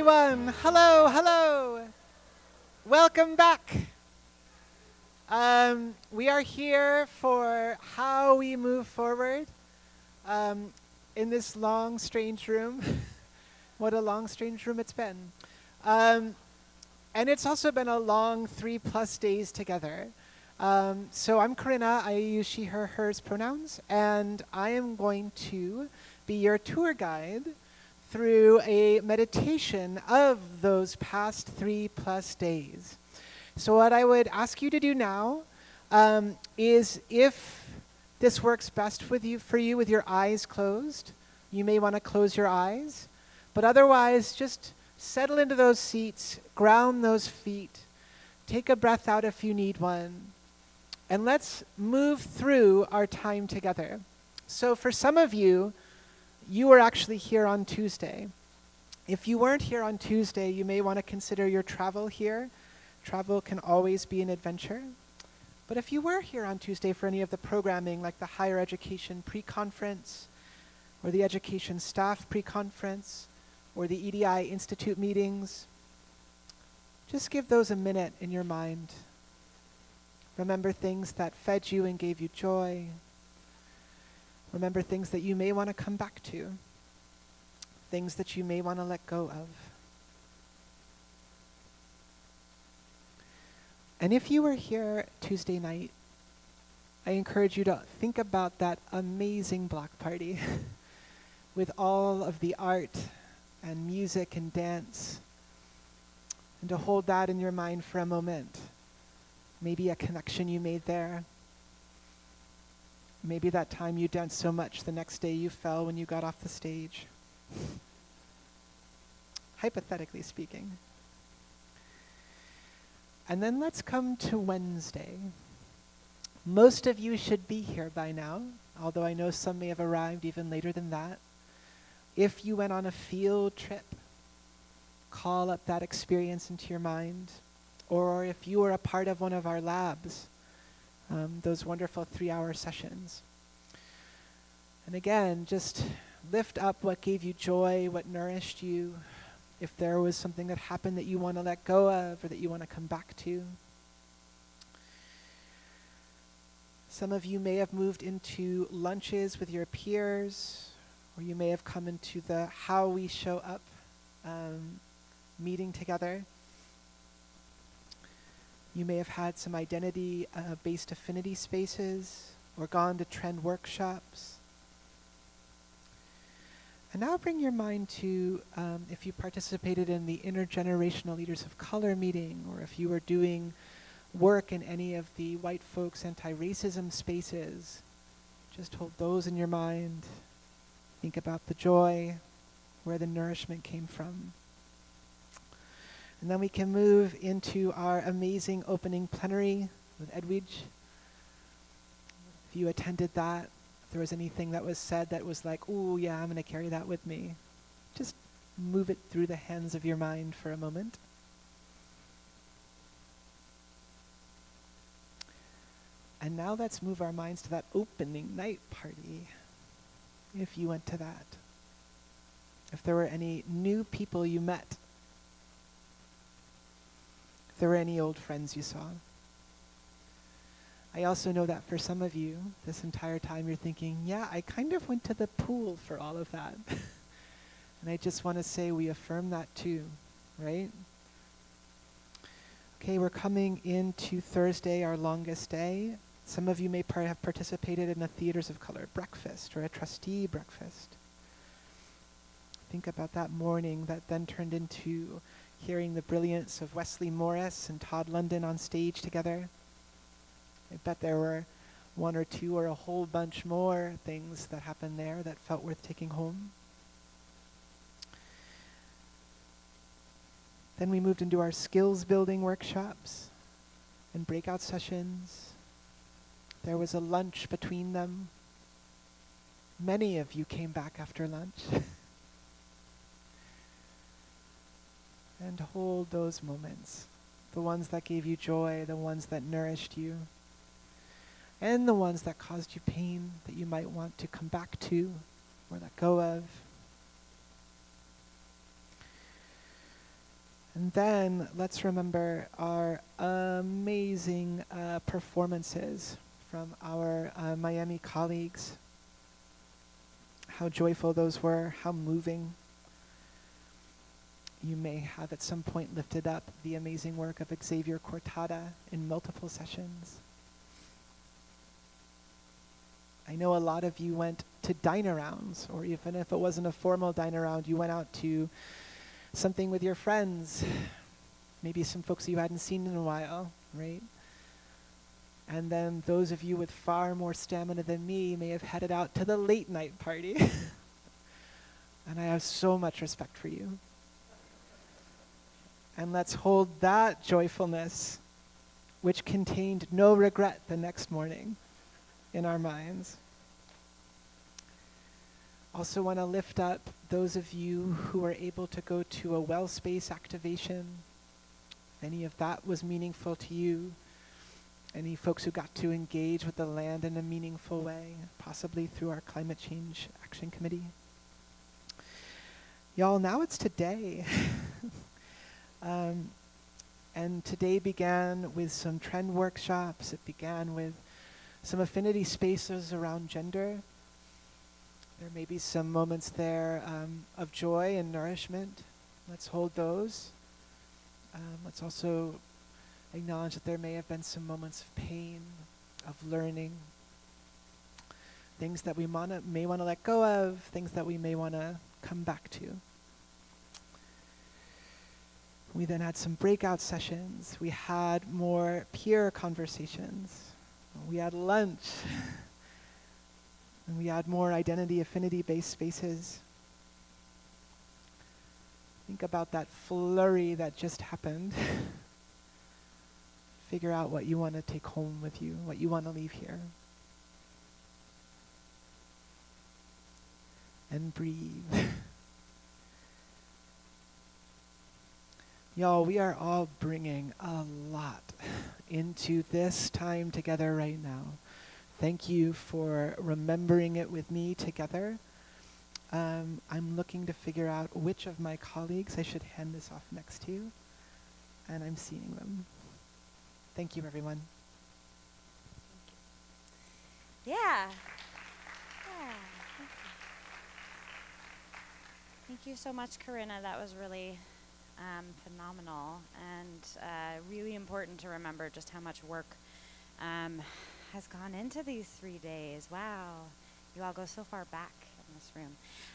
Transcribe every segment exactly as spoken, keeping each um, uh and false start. everyone. Hello, hello. Welcome back. Um, we are here for how we move forward um, in this long, strange room. What a long, strange room it's been. Um, and it's also been a long three plus days together. Um, so I'm Corinna. I use she, her, hers pronouns. And I am going to be your tour guide through a meditation of those past three plus days. So what I would ask you to do now um, is, if this works best with you, for you with your eyes closed, you may want to close your eyes, but otherwise just settle into those seats, ground those feet, take a breath out if you need one, and let's move through our time together. So for some of you, you were actually here on Tuesday. If you weren't here on Tuesday, you may want to consider your travel here. Travel can always be an adventure. But if you were here on Tuesday for any of the programming, like the higher education pre-conference, or the education staff pre-conference, or the E D I Institute meetings, just give those a minute in your mind. Remember things that fed you and gave you joy. Remember things that you may want to come back to, things that you may want to let go of. And if you were here Tuesday night, I encourage you to think about that amazing block party with all of the art and music and dance, and to hold that in your mind for a moment. Maybe a connection you made there. Maybe that time you danced so much, the next day you fell when you got off the stage. Hypothetically speaking. And then let's come to Wednesday. Most of you should be here by now, although I know some may have arrived even later than that. If you went on a field trip, call up that experience into your mind. Or if you were a part of one of our labs, Um, those wonderful three-hour sessions. And again, just lift up what gave you joy, what nourished you. If there was something that happened that you want to let go of or that you want to come back to. Some of you may have moved into lunches with your peers, or you may have come into the how we show up um, meeting together. You may have had some identity-based uh, affinity spaces or gone to trend workshops. And now bring your mind to um, if you participated in the Intergenerational Leaders of Color meeting, or if you were doing work in any of the white folks' anti-racism spaces. Just hold those in your mind. Think about the joy, where the nourishment came from. And then we can move into our amazing opening plenary with Edwidge. If you attended that, if there was anything that was said that was like, ooh, yeah, I'm gonna carry that with me, just move it through the hands of your mind for a moment. And now let's move our minds to that opening night party, if you went to that. If there were any new people you met, there were any old friends you saw. I also know that for some of you, this entire time you're thinking, yeah, I kind of went to the pool for all of that. And I just want to say we affirm that too, right? Okay, we're coming into Thursday, our longest day. Some of you may par- have participated in a Theaters of Color breakfast or a trustee breakfast. Think about that morning that then turned into hearing the brilliance of Wesley Morris and Todd London on stage together. I bet there were one or two or a whole bunch more things that happened there that felt worth taking home. Then we moved into our skills building workshops and breakout sessions. There was a lunch between them. Many of you came back after lunch. And hold those moments, the ones that gave you joy, the ones that nourished you, and the ones that caused you pain that you might want to come back to or let go of. And then let's remember our amazing uh, performances from our uh, Miami colleagues. How joyful those were, how moving. You may have at some point lifted up the amazing work of Xavier Cortada in multiple sessions. I know a lot of you went to dine-arounds, or even if it wasn't a formal dine-around, you went out to something with your friends, maybe some folks you hadn't seen in a while, right? And then those of you with far more stamina than me may have headed out to the late night party. And I have so much respect for you. And let's hold that joyfulness, which contained no regret the next morning, in our minds. Also want to lift up those of you who were able to go to a well space activation. Any of that was meaningful to you. Any folks who got to engage with the land in a meaningful way, possibly through our Climate Change Action Committee. Y'all, now it's today. um, and today began with some trend workshops. It began with some affinity spaces around gender. There may be some moments there um, of joy and nourishment. Let's hold those. Um, let's also acknowledge that there may have been some moments of pain, of learning, things that we wanna, may want to let go of, things that we may want to come back to. We then had some breakout sessions. We had more peer conversations. We had lunch. And we add more identity affinity-based spaces. Think about that flurry that just happened. Figure out what you want to take home with you, what you want to leave here. And breathe. Y'all, we are all bringing a lot into this time together right now. Thank you for remembering it with me together. Um, I'm looking to figure out which of my colleagues I should hand this off next to, and I'm seeing them. Thank you, everyone. Thank you. Yeah. Yeah. Thank you. Thank you so much, Corinna. That was really um, phenomenal and uh, really important to remember just how much work um, has gone into these three days. Wow, you all go so far back in this room.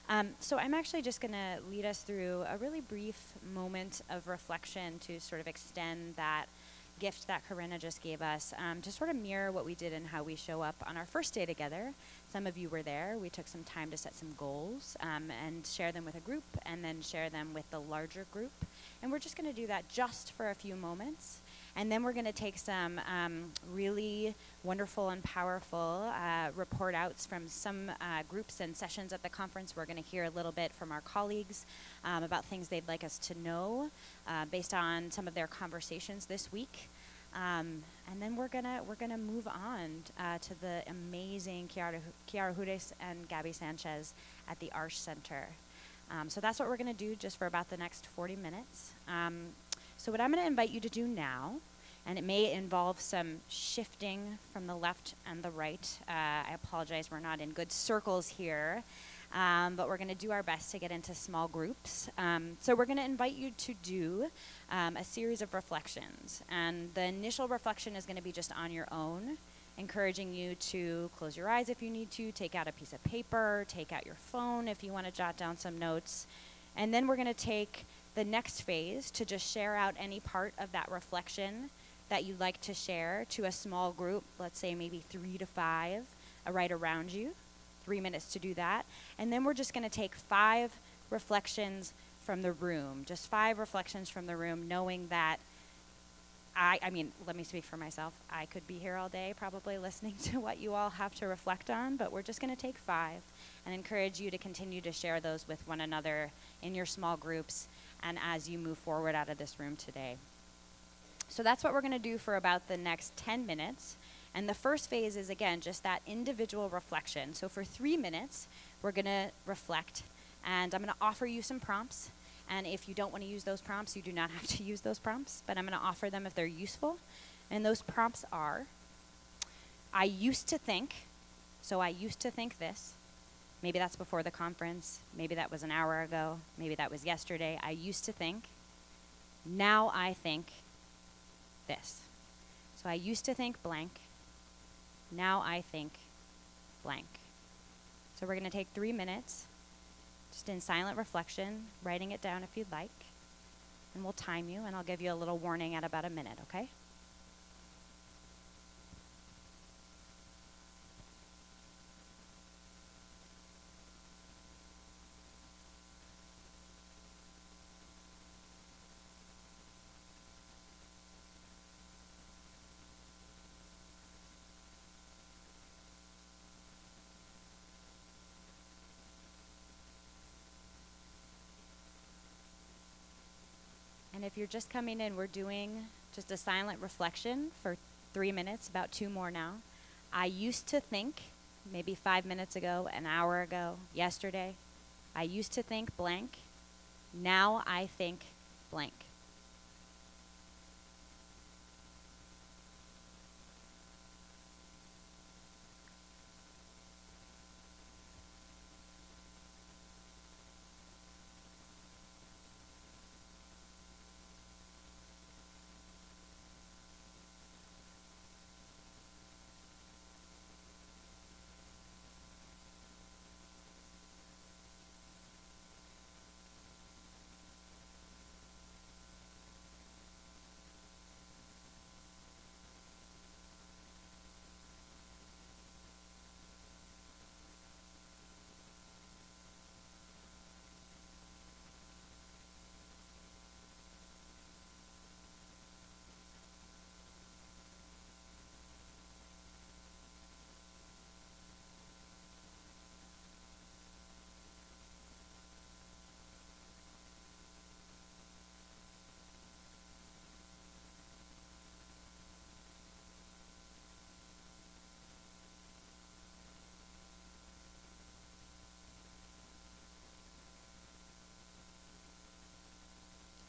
Um, so I'm actually just gonna lead us through a really brief moment of reflection to sort of extend that gift that Corinna just gave us, um, to sort of mirror what we did and how we show up on our first day together. Some of you were there. We took some time to set some goals um, and share them with a group and then share them with the larger group. And we're just gonna do that just for a few moments. And then we're gonna take some um, really wonderful and powerful uh, report outs from some uh, groups and sessions at the conference. We're gonna hear a little bit from our colleagues um, about things they'd like us to know uh, based on some of their conversations this week. Um, and then we're gonna, we're gonna move on uh, to the amazing Kiara, Kiara Hudes and Gabby Sanchez at the Arsht Center. Um, so that's what we're gonna do just for about the next forty minutes. Um, So what I'm going to invite you to do now, and it may involve some shifting from the left and the right. Uh, I apologize, we're not in good circles here, um, but we're going to do our best to get into small groups. Um, so we're going to invite you to do um, a series of reflections. And the initial reflection is going to be just on your own, encouraging you to close your eyes if you need to, take out a piece of paper, take out your phone if you want to jot down some notes. And then we're going to take the next phase to just share out any part of that reflection that you'd like to share to a small group, let's say maybe three to five, uh, right around you, three minutes to do that. And then we're just gonna take five reflections from the room, just five reflections from the room, knowing that I, I mean, let me speak for myself. I could be here all day probably listening to what you all have to reflect on, but we're just gonna take five and encourage you to continue to share those with one another in your small groups and as you move forward out of this room today. So that's what we're gonna do for about the next ten minutes. And the first phase is, again, just that individual reflection. So for three minutes, we're gonna reflect, and I'm gonna offer you some prompts, And if you don't want to use those prompts, you do not have to use those prompts, but I'm going to offer them if they're useful. And those prompts are, I used to think, so I used to think this. Maybe that's before the conference. Maybe that was an hour ago. Maybe that was yesterday. I used to think. Now I think this. So I used to think blank. Now I think blank. So we're going to take three minutes, just in silent reflection, writing it down if you'd like. And we'll time you, and I'll give you a little warning at about a minute, okay? If you're just coming in, we're doing just a silent reflection for three minutes, about two more now. I used to think, maybe five minutes ago, an hour ago, yesterday, I used to think blank. Now I think blank.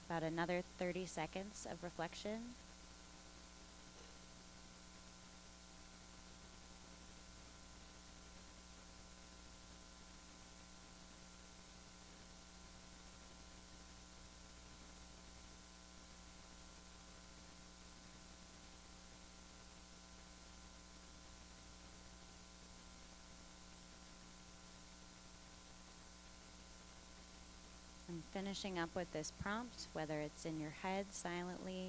About another thirty seconds of reflection. Finishing up with this prompt, whether it's in your head silently,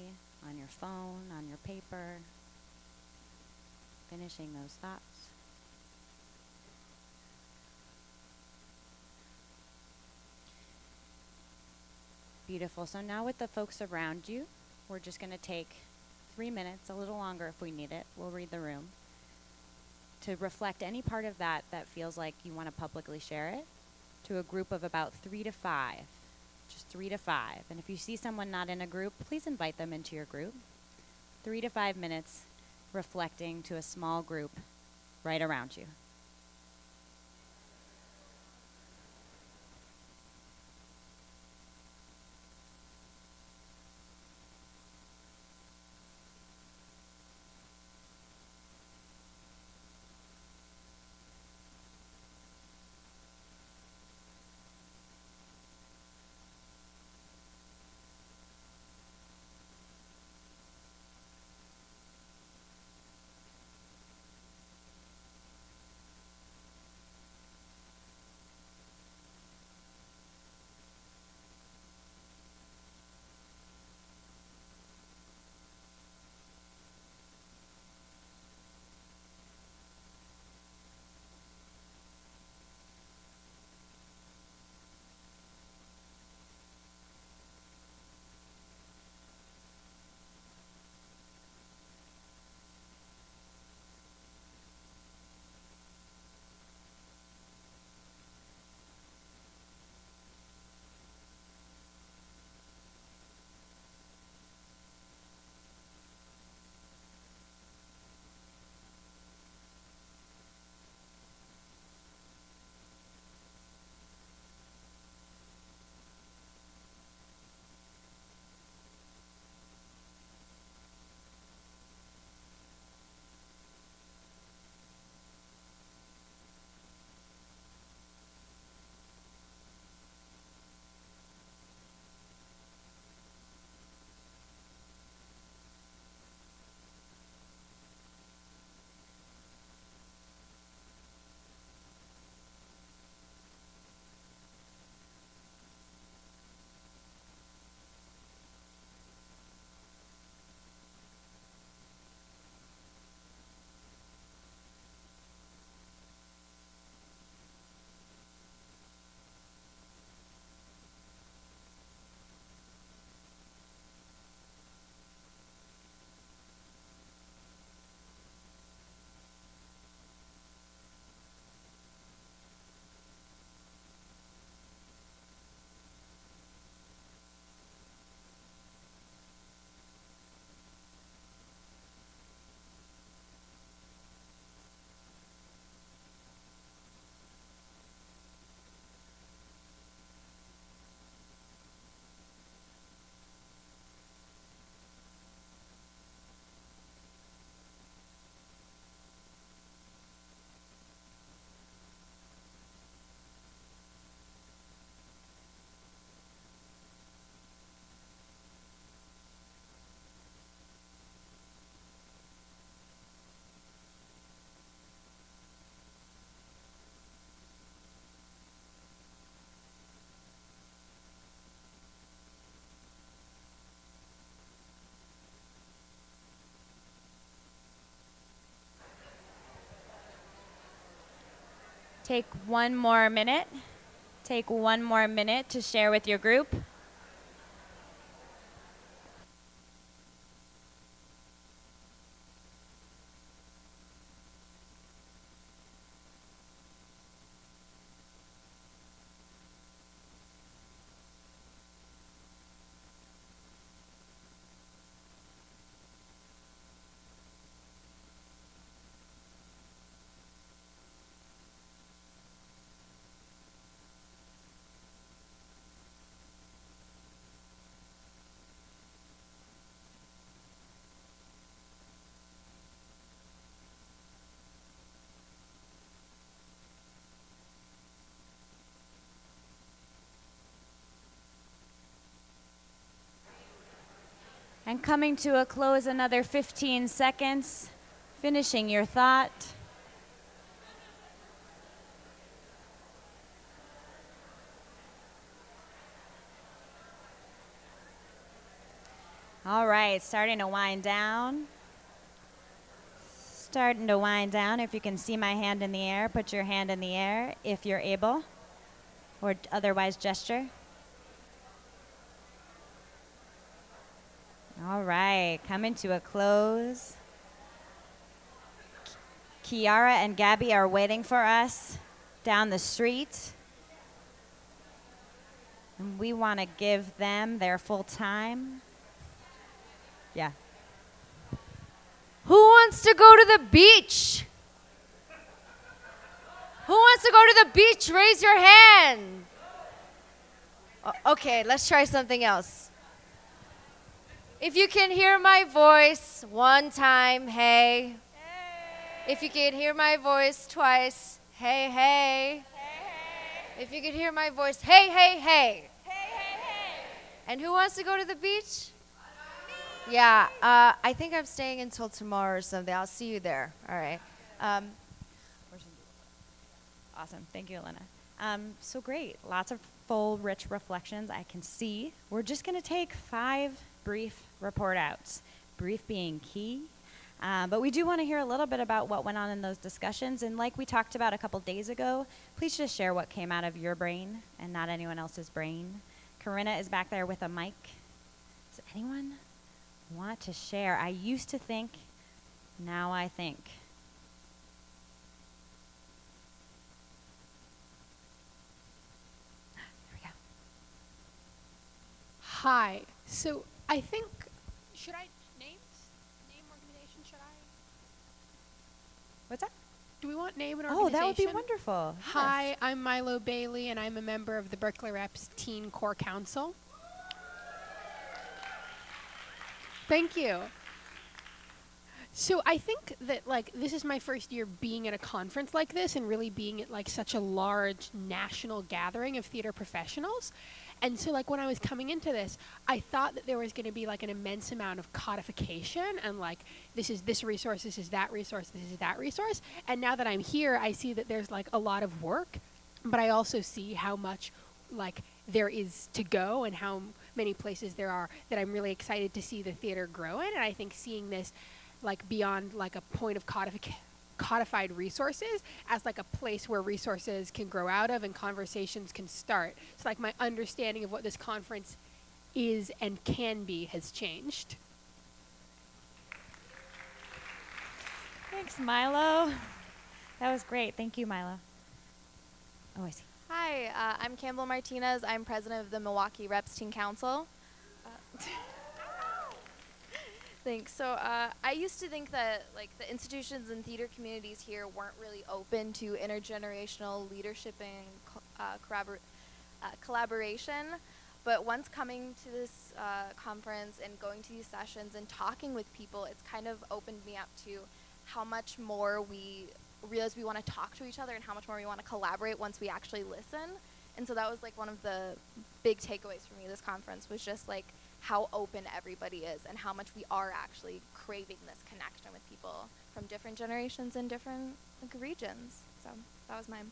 on your phone, on your paper, finishing those thoughts. Beautiful. So now with the folks around you, we're just going to take three minutes, a little longer if we need it. We'll read the room to reflect any part of that that feels like you want to publicly share it to a group of about three to five. Just three to five. And if you see someone not in a group, please invite them into your group. Three to five minutes reflecting to a small group right around you. Take one more minute. Take one more minute to share with your group. And coming to a close, another fifteen seconds, finishing your thought. All right, starting to wind down. Starting to wind down. If you can see my hand in the air, put your hand in the air if you're able, or otherwise gesture. All right, coming to a close. Kiara and Gabby are waiting for us down the street. And we want to give them their full time. Yeah. Who wants to go to the beach? Who wants to go to the beach? Raise your hand. Okay, let's try something else. If you can hear my voice one time, hey. Hey. If you can hear my voice twice, hey, hey. Hey, hey. If you can hear my voice, hey, hey, hey. Hey, hey, hey. And who wants to go to the beach? Me. Yeah, uh, I think I'm staying until tomorrow or something. I'll see you there. All right. Um, awesome. Thank you, Elena. Um, so great. Lots of full, rich reflections I can see. We're just going to take five brief report outs, brief being key. Uh, but we do want to hear a little bit about what went on in those discussions. And like we talked about a couple days ago, please just share what came out of your brain and not anyone else's brain. Corinna is back there with a mic. Does anyone want to share? I used to think, now I think. There we go. Hi. So, I think, should I, names? Name organization, should I? What's that? Do we want name and organization? Oh, that would be wonderful. Hi, yes. I'm Milo Bailey, and I'm a member of the Berkeley Reps Teen Core Council. Thank you. So I think that, like, this is my first year being at a conference like this and really being at, like, such a large national gathering of theater professionals. And so, like, when I was coming into this, I thought that there was going to be, like, an immense amount of codification and, like, this is this resource, this is that resource, this is that resource. And now that I'm here, I see that there's, like, a lot of work, but I also see how much, like, there is to go and how many places there are that I'm really excited to see the theater grow in. And I think seeing this, like, beyond, like, a point of codification, codified resources as like a place where resources can grow out of and conversations can start. So like my understanding of what this conference is and can be has changed. Thanks, Milo. That was great. Thank you, Milo. Oh, I see. Hi, uh, I'm Campbell Martinez. I'm president of the Milwaukee Reps Teen Council. Uh, Thanks. So uh, I used to think that like the institutions and theater communities here weren't really open to intergenerational leadership and co uh, corrobor uh, collaboration, but once coming to this uh, conference and going to these sessions and talking with people, it's kind of opened me up to how much more we realize we want to talk to each other and how much more we want to collaborate once we actually listen. And so that was like one of the big takeaways for me this conference was just like how open everybody is and how much we are actually craving this connection with people from different generations and different like, regions. So that was mine.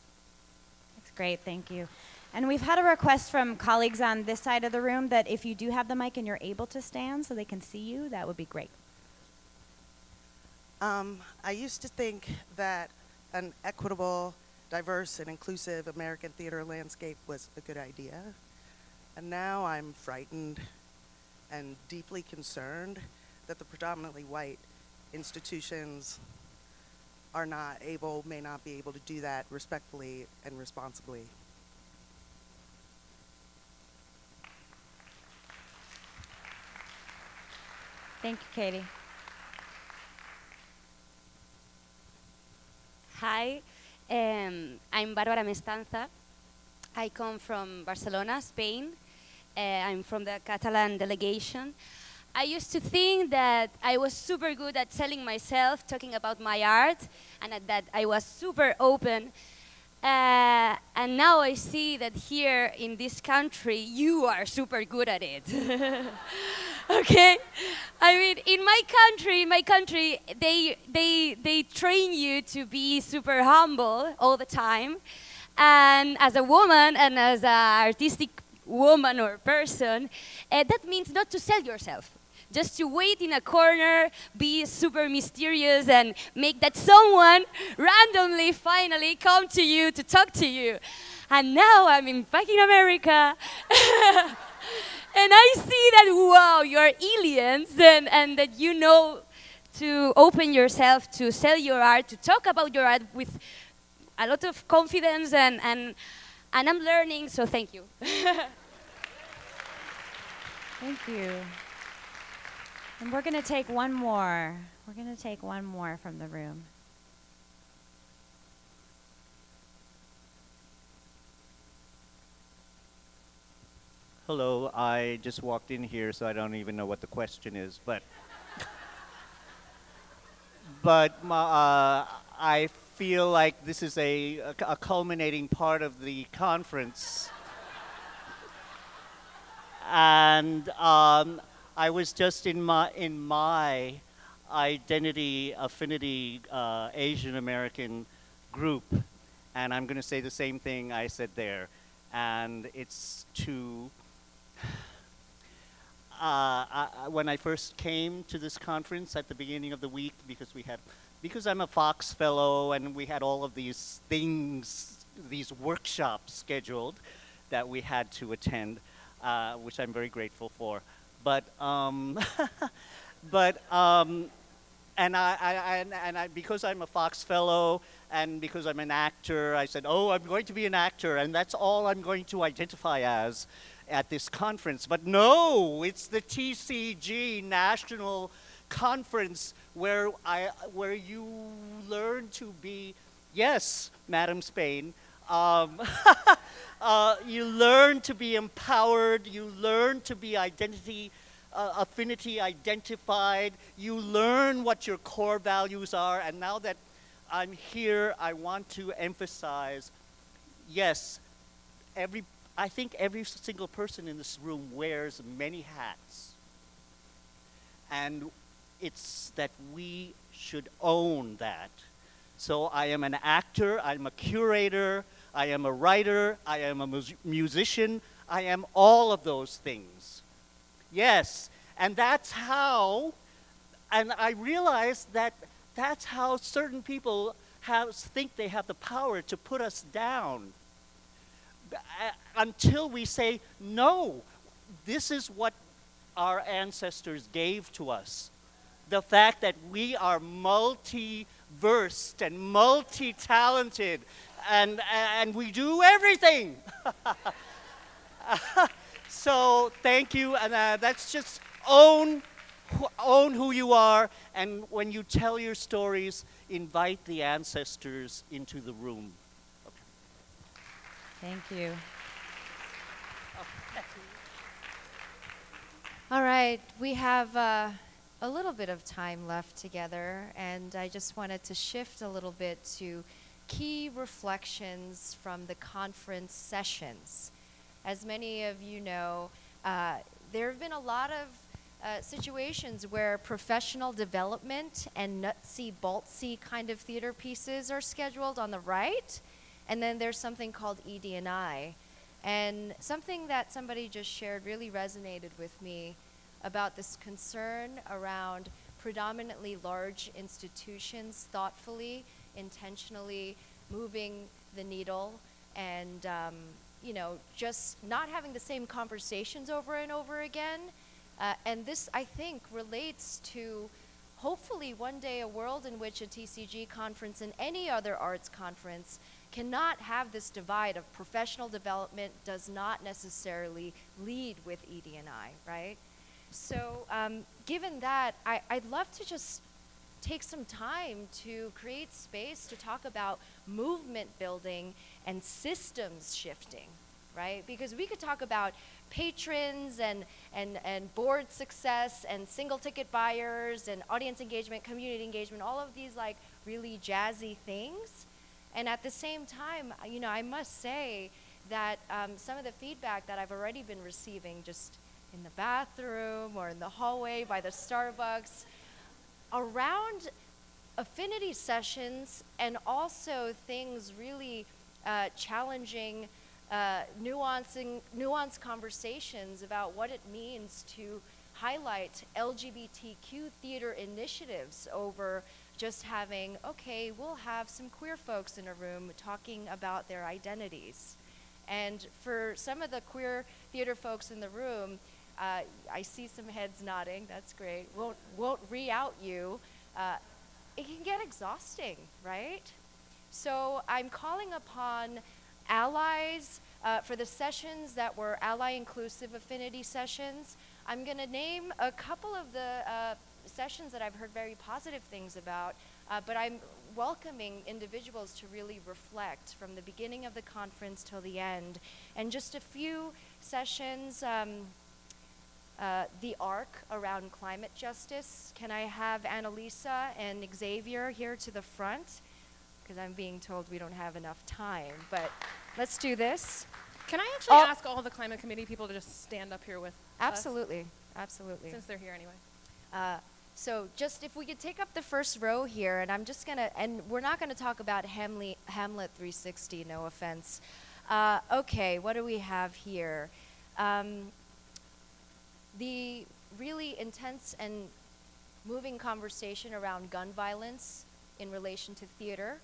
That's great, thank you. And we've had a request from colleagues on this side of the room that if you do have the mic and you're able to stand so they can see you, that would be great. Um, I used to think that an equitable diverse and inclusive American theater landscape was a good idea. And now I'm frightened and deeply concerned that the predominantly white institutions are not able, may not be able to do that respectfully and responsibly. Thank you, Katie. Hi, um, I'm Bárbara Mestanza. I come from Barcelona, Spain. Uh, I'm from the Catalan delegation. I used to think that I was super good at selling myself, talking about my art, and that I was super open. Uh, and now I see that here in this country, you are super good at it. Okay? I mean, in my country, in my country, they, they, they train you to be super humble all the time. And as a woman and as an artistic woman or person, uh, that means not to sell yourself. Just to wait in a corner, be super mysterious, and make that someone randomly, finally, come to you to talk to you. And now I'm in fucking America. And I see that, wow, you're aliens, and, and that you know to open yourself, to sell your art, to talk about your art with a lot of confidence, and, and, and I'm learning, so thank you. Thank you. And we're gonna take one more. We're gonna take one more from the room. Hello, I just walked in here, so I don't even know what the question is, but. But my, uh, I feel like this is a, a, a culminating part of the conference. And um, I was just in my, in my identity, affinity, uh, Asian American group, and I'm gonna say the same thing I said there. And it's to, uh, I, when I first came to this conference at the beginning of the week, because we had, because I'm a Fox Fellow and we had all of these things, these workshops scheduled that we had to attend, uh, which I'm very grateful for. But, um, but, um, and I, I, I, and I, because I'm a Fox Fellow and because I'm an actor, I said, oh, I'm going to be an actor, and that's all I'm going to identify as at this conference. But no, it's the T C G National Conference where I, where you learn to be, yes, Madam Spain, um, Uh, you learn to be empowered, you learn to be identity, uh, affinity identified, you learn what your core values are, and now that I'm here, I want to emphasize, yes, every, I think every single person in this room wears many hats, and it's that we should own that. So I am an actor, I'm a curator, I am a writer, I am a mu musician, I am all of those things. Yes, and that's how, and I realized that that's how certain people have, think they have the power to put us down uh, until we say, no, this is what our ancestors gave to us. The fact that we are multi-versed and multi-talented, And, and we do everything. So thank you, and uh, that's just own, own who you are, and when you tell your stories, invite the ancestors into the room. Okay. Thank you. All right, we have uh, a little bit of time left together, and I just wanted to shift a little bit to key reflections from the conference sessions. As many of you know, uh, there have been a lot of uh, situations where professional development and nutsy, boltsy kind of theater pieces are scheduled on the right, and then there's something called E D and I. And something that somebody just shared really resonated with me about this concern around predominantly large institutions thoughtfully, intentionally moving the needle and, um, you know, just not having the same conversations over and over again. Uh, and this, I think, relates to hopefully one day a world in which a T C G conference and any other arts conference cannot have this divide of professional development does not necessarily lead with E D and I, right? So um, given that, I, I'd love to just take some time to create space to talk about movement building and systems shifting, right? Because we could talk about patrons and, and, and board success and single ticket buyers and audience engagement, community engagement, all of these like really jazzy things. And at the same time, you know, I must say that um, some of the feedback that I've already been receiving just in the bathroom or in the hallway by the Starbucks around affinity sessions and also things really uh, challenging Uh, nuancing, nuanced conversations about what it means to highlight L G B T Q theater initiatives over just having, okay, we'll have some queer folks in a room talking about their identities. And for some of the queer theater folks in the room, uh, I see some heads nodding, that's great, won't, won't re-out you. Uh, it can get exhausting, right? So I'm calling upon allies uh, for the sessions that were ally inclusive affinity sessions. I'm going to name a couple of the uh, sessions that I've heard very positive things about, uh, but I'm welcoming individuals to really reflect from the beginning of the conference till the end. And just a few sessions, um, uh, the arc around climate justice. Can I have Annalisa and Xavier here to the front? Because I'm being told we don't have enough time, but let's do this. Can I actually oh. ask all the Climate Committee people to just stand up here with Absolutely, us? absolutely. Since they're here anyway. Uh, so just if we could take up the first row here, and I'm just gonna, and we're not gonna talk about Hamlet, Hamlet three sixty, no offense. Uh, okay, what do we have here? Um, the really intense and moving conversation around gun violence in relation to theater.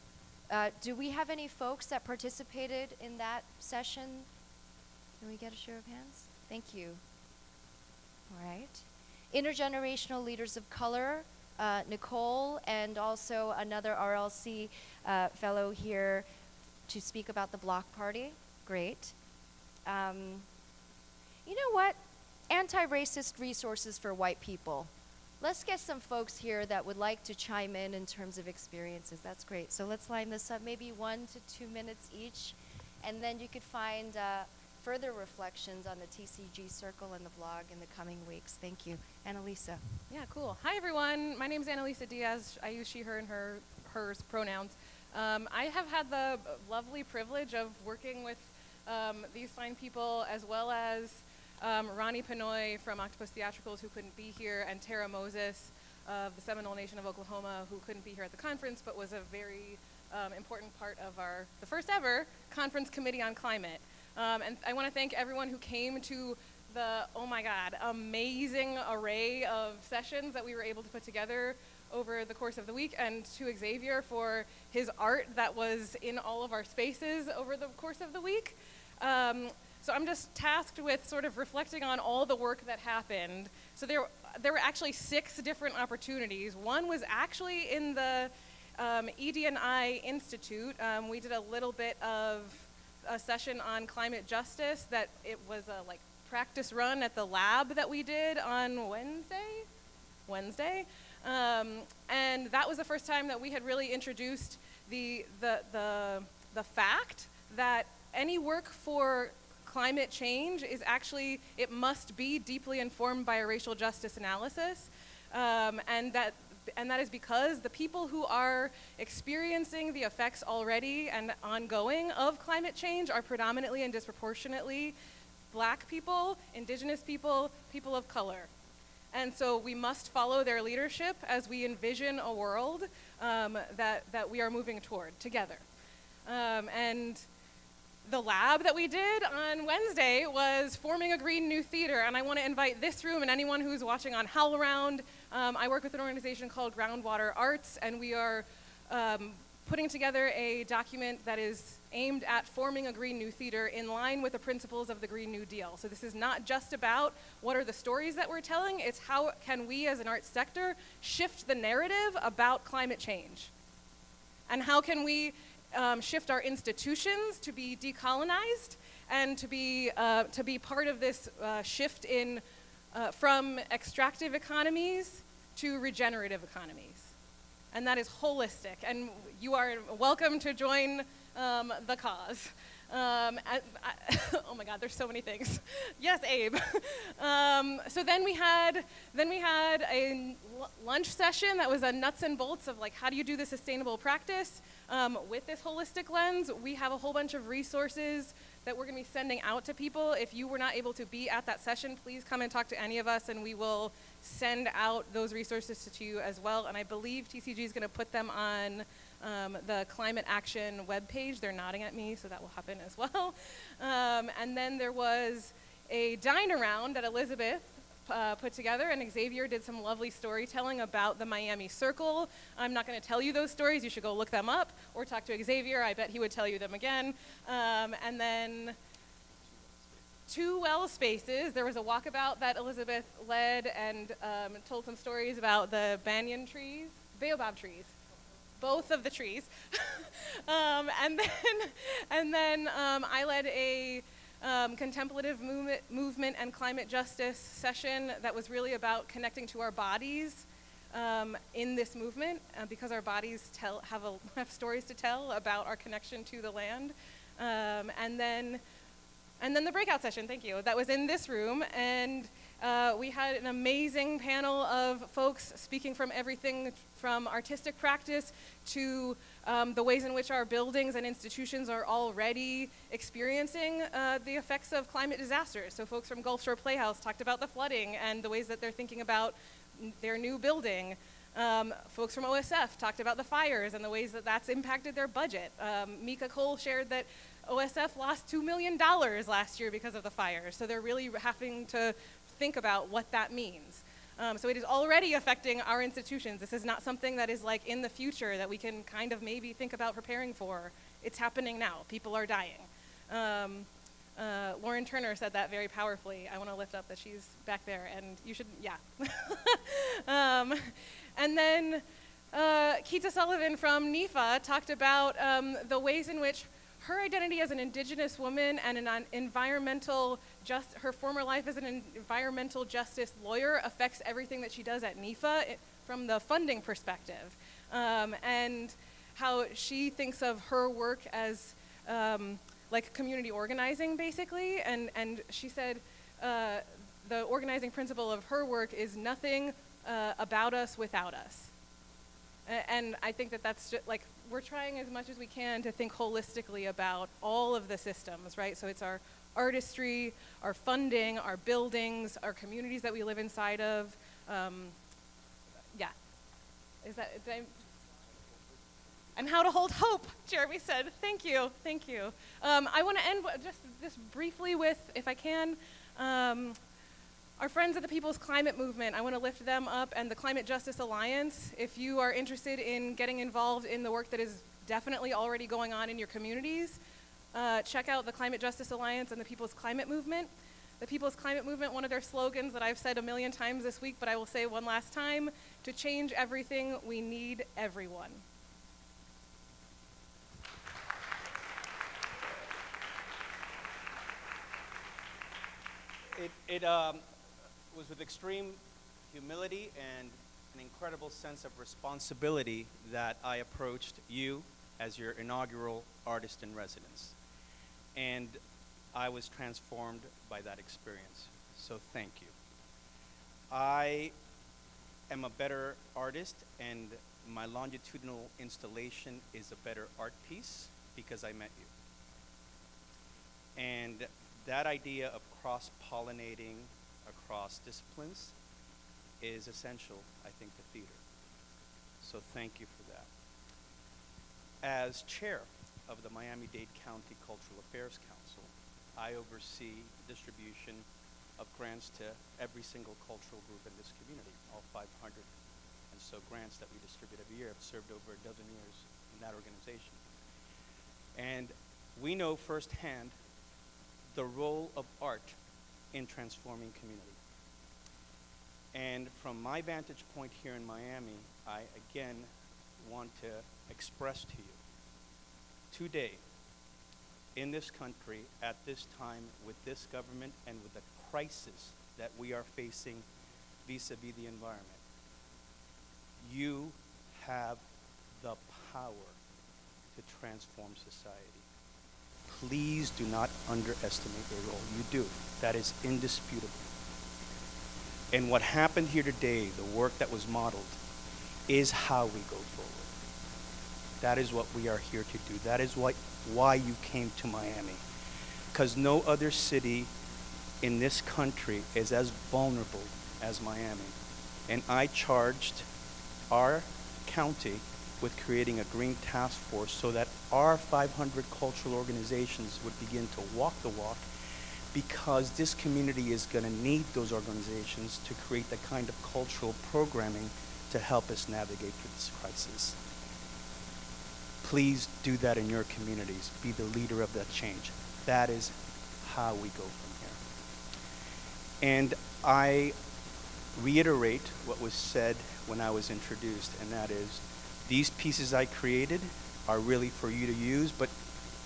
Uh, do we have any folks that participated in that session? Can we get a show of hands? Thank you. All right. Intergenerational Leaders of Color, uh, Nicole, and also another R L C uh, fellow here to speak about the block party. Great. Um, you know what? Anti-racist resources for white people. Let's get some folks here that would like to chime in in terms of experiences. That's great. So let's line this up, maybe one to two minutes each, and then you could find uh, further reflections on the T C G Circle and the blog in the coming weeks. Thank you. Annalisa. Yeah, cool. Hi, everyone. My name is Annalisa Diaz. I use she, her, and her, hers pronouns. Um, I have had the lovely privilege of working with um, these fine people as well as Um, Ronnie Pinoy from Octopus Theatricals, who couldn't be here, and Tara Moses of the Seminole Nation of Oklahoma, who couldn't be here at the conference, but was a very um, important part of our, the first ever, Conference Committee on Climate. Um, and I want to thank everyone who came to the, oh my God, amazing array of sessions that we were able to put together over the course of the week, and to Xavier for his art that was in all of our spaces over the course of the week. Um, So I'm just tasked with sort of reflecting on all the work that happened. So there, there were actually six different opportunities. One was actually in the um, E D and I Institute. Um, we did a little bit of a session on climate justice that it was a like practice run at the lab that we did on Wednesday? Wednesday? Um, and that was the first time that we had really introduced the, the, the, the fact that any work for climate change is actually, it must be deeply informed by a racial justice analysis. Um, and, that, and that is because the people who are experiencing the effects already and ongoing of climate change are predominantly and disproportionately Black people, Indigenous people, people of color. And so we must follow their leadership as we envision a world um, that, that we are moving toward together. Um, and The lab that we did on Wednesday was forming a Green New Theater, and I want to invite this room and anyone who's watching on HowlRound. Um, I work with an organization called Groundwater Arts, and we are um, putting together a document that is aimed at forming a Green New Theater in line with the principles of the Green New Deal. So this is not just about what are the stories that we're telling, it's how can we as an arts sector shift the narrative about climate change? And how can we um, shift our institutions to be decolonized and to be, uh, to be part of this uh, shift in, uh, from extractive economies to regenerative economies? And that is holistic, and you are welcome to join um, the cause. Um, I, I, oh my God, there's so many things. Yes, Abe. um, so then we had, then we had a lunch session that was a nuts and bolts of like, how do you do the sustainable practice um, with this holistic lens? We have a whole bunch of resources that we're gonna be sending out to people. If you were not able to be at that session, please come and talk to any of us, and we will send out those resources to you as well. And I believe T C G is gonna put them on um, the Climate Action webpage. They're nodding at me, so that will happen as well. Um, and then there was a dine around that Elizabeth uh, put together, and Xavier did some lovely storytelling about the Miami Circle. I'm not gonna tell you those stories, you should go look them up, or talk to Xavier, I bet he would tell you them again. Um, and then, two well spaces. There was a walkabout that Elizabeth led and um, told some stories about the banyan trees, baobab trees, both of the trees. um, and then, and then um, I led a um, contemplative movement, movement and climate justice session that was really about connecting to our bodies um, in this movement, uh, because our bodies tell have, a, have stories to tell about our connection to the land. Um, and then. And then the breakout session, thank you, that was in this room. And uh, we had an amazing panel of folks speaking from everything from artistic practice to um, the ways in which our buildings and institutions are already experiencing uh, the effects of climate disasters. So folks from Gulf Shore Playhouse talked about the flooding and the ways that they're thinking about their new building. Um, folks from O S F talked about the fires and the ways that that's impacted their budget. Um, Mika Cole shared that O S F lost two million dollars last year because of the fire, so they're really having to think about what that means. Um, so it is already affecting our institutions. This is not something that is like in the future that we can kind of maybe think about preparing for. It's happening now. People are dying. Um, uh, Lauren Turner said that very powerfully. I want to lift up that she's back there, and you should, yeah. um, and then uh, Keita Sullivan from NIFA talked about um, the ways in which her identity as an indigenous woman and an environmental, just, her former life as an environmental justice lawyer affects everything that she does at NIFA it, from the funding perspective. Um, and how she thinks of her work as um, like community organizing basically. And, and she said uh, the organizing principle of her work is nothing uh, about us without us. And I think that that's just, like, we're trying as much as we can to think holistically about all of the systems, right? So it's our artistry, our funding, our buildings, our communities that we live inside of. Um, yeah. Is that, did I, and how to hold hope, Jeremy said. Thank you, thank you. Um, I want to end just this briefly with, if I can, um, our friends at the People's Climate Movement, I want to lift them up, and the Climate Justice Alliance. If you are interested in getting involved in the work that is definitely already going on in your communities, uh, check out the Climate Justice Alliance and the People's Climate Movement. The People's Climate Movement, one of their slogans that I've said a million times this week, but I will say one last time, to change everything, we need everyone. It, it, um was with extreme humility and an incredible sense of responsibility that I approached you as your inaugural artist in residence. And I was transformed by that experience, so thank you. I am a better artist, and my longitudinal installation is a better art piece because I met you. And that idea of cross-pollinating across disciplines is essential, I think, to theater. So thank you for that. As chair of the Miami-Dade County Cultural Affairs Council, I oversee the distribution of grants to every single cultural group in this community, all five hundred. And so grants that we distribute every year have served over a dozen years in that organization. And we know firsthand the role of art in transforming community. And from my vantage point here in Miami, I again want to express to you, today, in this country, at this time, with this government, and with the crisis that we are facing vis-a-vis the environment, you have the power to transform society. Please do not underestimate your role. You do. That is indisputable. And what happened here today, the work that was modeled, is how we go forward. That is what we are here to do. That is why, why you came to Miami. Because no other city in this country is as vulnerable as Miami. And I charged our county with creating a green task force so that our five hundred cultural organizations would begin to walk the walk, because this community is going to need those organizations to create the kind of cultural programming to help us navigate through this crisis. Please do that in your communities. Be the leader of that change. That is how we go from here. And I reiterate what was said when I was introduced, and that is, these pieces I created are really for you to use, but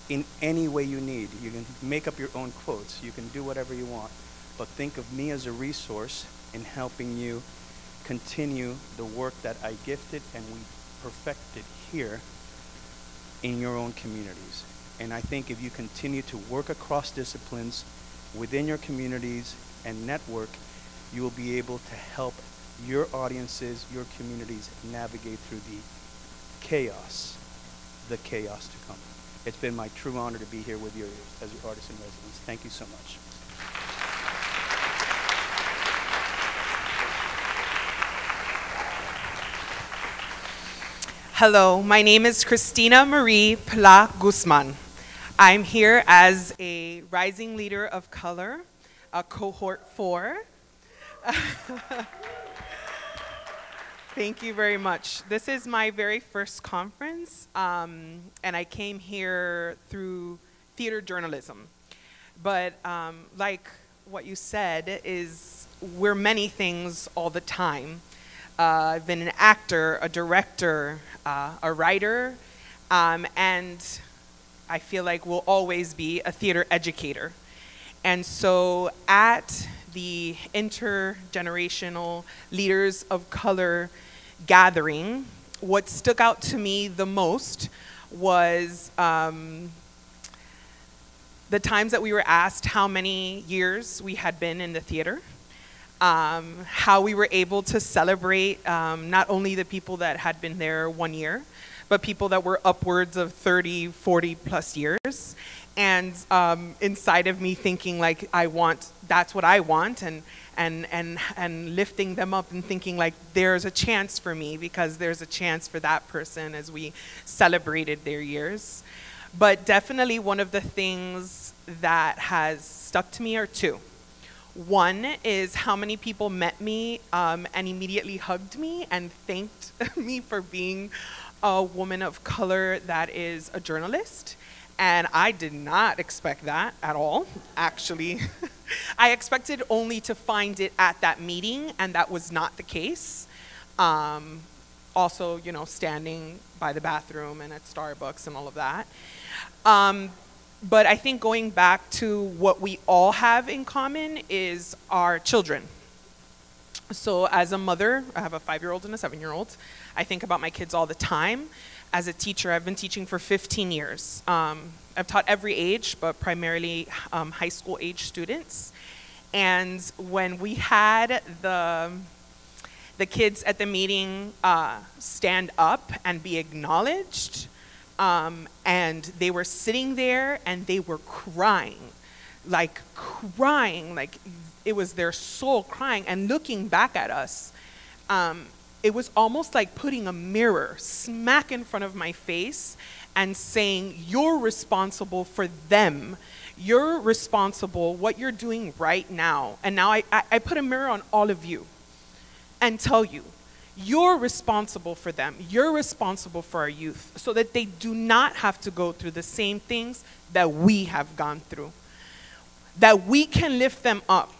in any way you need. You can make up your own quotes, you can do whatever you want, but think of me as a resource in helping you continue the work that I gifted and we perfected here in your own communities. And I think if you continue to work across disciplines within your communities and network, you will be able to help your audiences, your communities navigate through the chaos, the chaos to come. It's been my true honor to be here with you as your artist in residence. Thank you so much. Hello, my name is Christina Marie Pla Guzman. I'm here as a rising leader of color, a cohort four. Thank you very much. This is my very first conference, um, and I came here through theater journalism. But um, like what you said, is we're many things all the time. Uh, I've been an actor, a director, uh, a writer, um, and I feel like we'll always be a theater educator. And so at the Intergenerational Leaders of Color gathering, what stuck out to me the most was um, the times that we were asked how many years we had been in the theater, um, how we were able to celebrate um, not only the people that had been there one year, but people that were upwards of thirty, forty plus years. And um, inside of me thinking like, I want, that's what I want, and, and, and, and lifting them up and thinking like, there's a chance for me, because there's a chance for that person as we celebrated their years. But definitely one of the things that has stuck to me are two. One is how many people met me um, and immediately hugged me and thanked me for being a woman of color that is a journalist. And I did not expect that at all, actually. I expected only to find it at that meeting, and that was not the case. Um, also, you know, standing by the bathroom and at Starbucks and all of that. Um, but I think going back to what we all have in common is our children. So as a mother, I have a five-year-old and a seven-year-old. I think about my kids all the time. As a teacher, I've been teaching for fifteen years. Um, I've taught every age, but primarily um, high school age students. And when we had the, the kids at the meeting uh, stand up and be acknowledged, um, and they were sitting there and they were crying, like crying, like it was their soul crying and looking back at us. Um, It was almost like putting a mirror smack in front of my face and saying, you're responsible for them. You're responsible what you're doing right now. And now I, I, I put a mirror on all of you and tell you, You're responsible for them. You're responsible for our youth so that they do not have to go through the same things that we have gone through, that we can lift them up.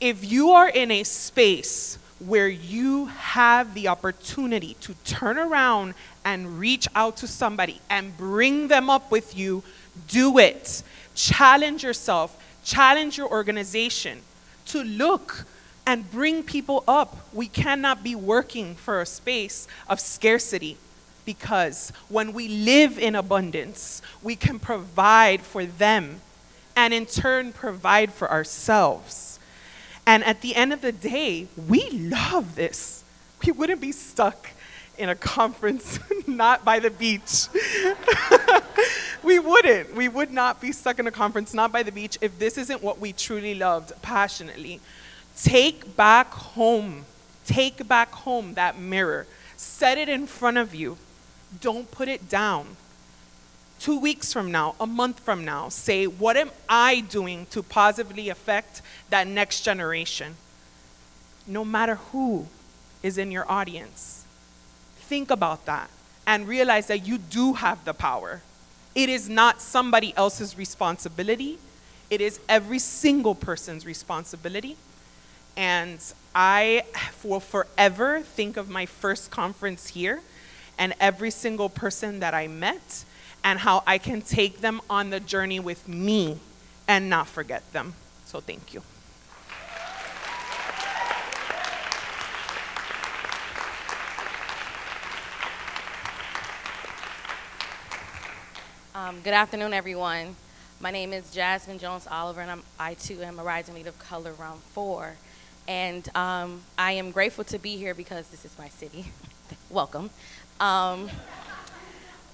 If you are in a space where you have the opportunity to turn around and reach out to somebody and bring them up with you, do it. Challenge yourself, challenge your organization to look and bring people up. We cannot be working for a space of scarcity, because when we live in abundance, we can provide for them and in turn provide for ourselves. And at the end of the day, we love this. We wouldn't be stuck in a conference not by the beach. We wouldn't. We would not be stuck in a conference not by the beach if this isn't what we truly loved passionately. Take back home, take back home that mirror. Set it in front of you. Don't put it down. Two weeks from now, a month from now, say, what am I doing to positively affect that next generation? No matter who is in your audience, think about that and realize that you do have the power. It is not somebody else's responsibility. It is every single person's responsibility. And I will forever think of my first conference here and every single person that I met and how I can take them on the journey with me and not forget them. So thank you. Um, good afternoon, everyone. My name is Jasmine Jones Oliver, and I'm, I too am a Rising Lead of Color Round four. And um, I am grateful to be here because this is my city. Welcome. Um,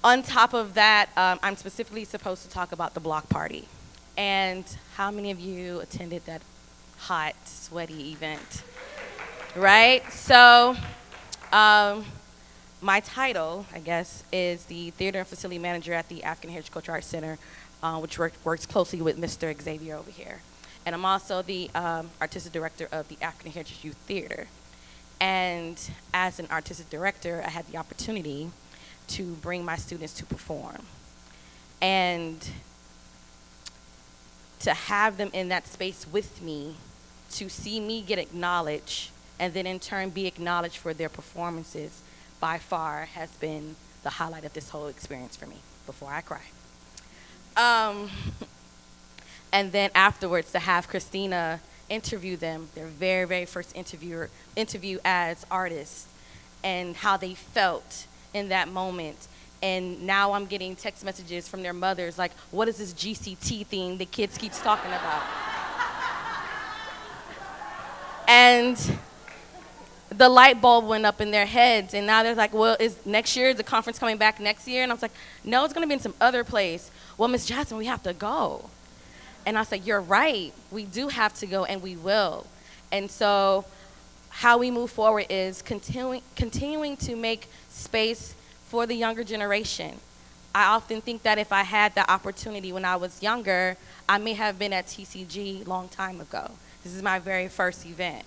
on top of that, um, I'm specifically supposed to talk about the block party. And how many of you attended that hot, sweaty event? Right? So um, my title, I guess, is the Theater and Facility Manager at the African Heritage Cultural Arts Center, uh, which work, works closely with Mister Xavier over here. And I'm also the um, artistic director of the African Heritage Youth Theater. And as an artistic director, I had the opportunity to bring my students to perform. And to have them in that space with me, to see me get acknowledged, and then in turn be acknowledged for their performances, by far has been the highlight of this whole experience for me, before I cry. Um, And then afterwards to have Christina interview them, their very, very first interviewer, interview as artists, and how they felt in that moment. And now I'm getting text messages from their mothers like, what is this G C T thing the kids keep talking about? And the light bulb went up in their heads, and now they're like, well, is next year, is the conference coming back next year? And I was like, no, it's gonna be in some other place. Well, Miz Jackson, we have to go. And I said, you're right, we do have to go, and we will. And so how we move forward is continuing, continuing to make space for the younger generation. I often think that if I had the opportunity when I was younger, I may have been at T C G a long time ago. This is my very first event.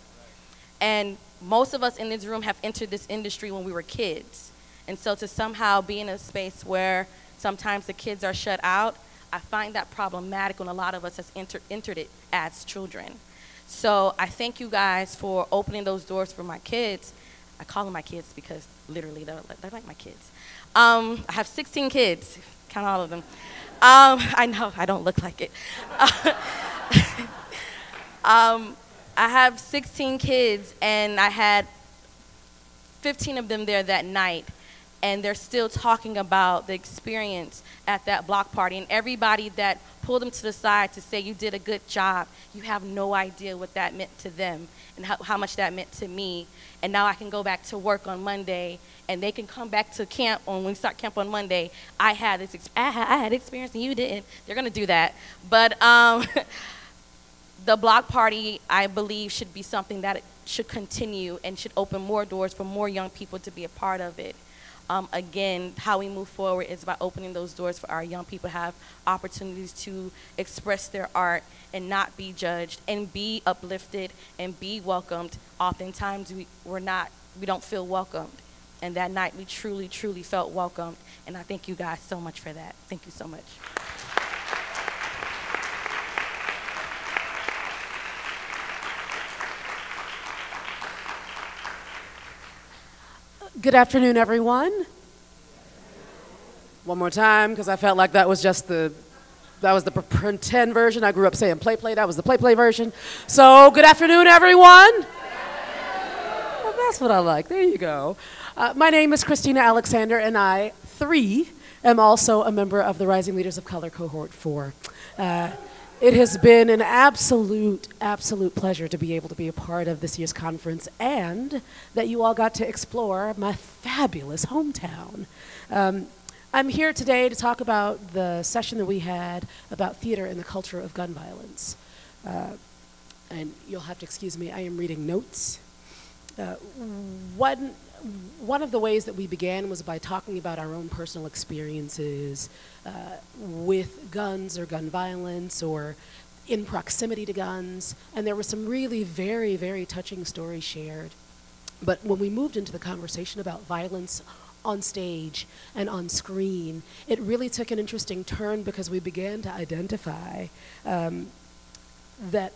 And most of us in this room have entered this industry when we were kids. And so to somehow be in a space where sometimes the kids are shut out, I find that problematic when a lot of us has enter, entered it as children. So I thank you guys for opening those doors for my kids. I call them my kids because literally they're, they're like my kids. Um, I have sixteen kids, count all of them. Um, I know, I don't look like it. um, I have sixteen kids, and I had fifteen of them there that night. And they're still talking about the experience at that block party. And everybody that pulled them to the side to say, you did a good job, you have no idea what that meant to them and how, how much that meant to me. And now I can go back to work on Monday, and they can come back to camp on, when we start camp on Monday. I had this ex I had, I had experience and you didn't. They're gonna do that. But um, the block party, I believe, should be something that it should continue and should open more doors for more young people to be a part of it. Um, again, how we move forward is by opening those doors for our young people to have opportunities to express their art and not be judged and be uplifted and be welcomed. Oftentimes we, we're not we don't feel welcomed. And that night we truly, truly felt welcomed. And I thank you guys so much for that. Thank you so much. Good afternoon, everyone. One more time, because I felt like that was just the, that was the pretend version. I grew up saying play, play. That was the play, play version. So good afternoon, everyone. Well, that's what I like. There you go. Uh, my name is Christina Alexander, and I, three, am also a member of the Rising Leaders of Color Cohort four. Uh, it has been an absolute, absolute pleasure to be able to be a part of this year's conference and that you all got to explore my fabulous hometown. Um, I'm here today to talk about the session that we had about theater and the culture of gun violence. Uh, and you'll have to excuse me, I am reading notes. Uh, one, one of the ways that we began was by talking about our own personal experiences uh, with guns or gun violence or in proximity to guns. And there were some really very, very touching stories shared. But when we moved into the conversation about violence on stage and on screen, it really took an interesting turn because we began to identify um, that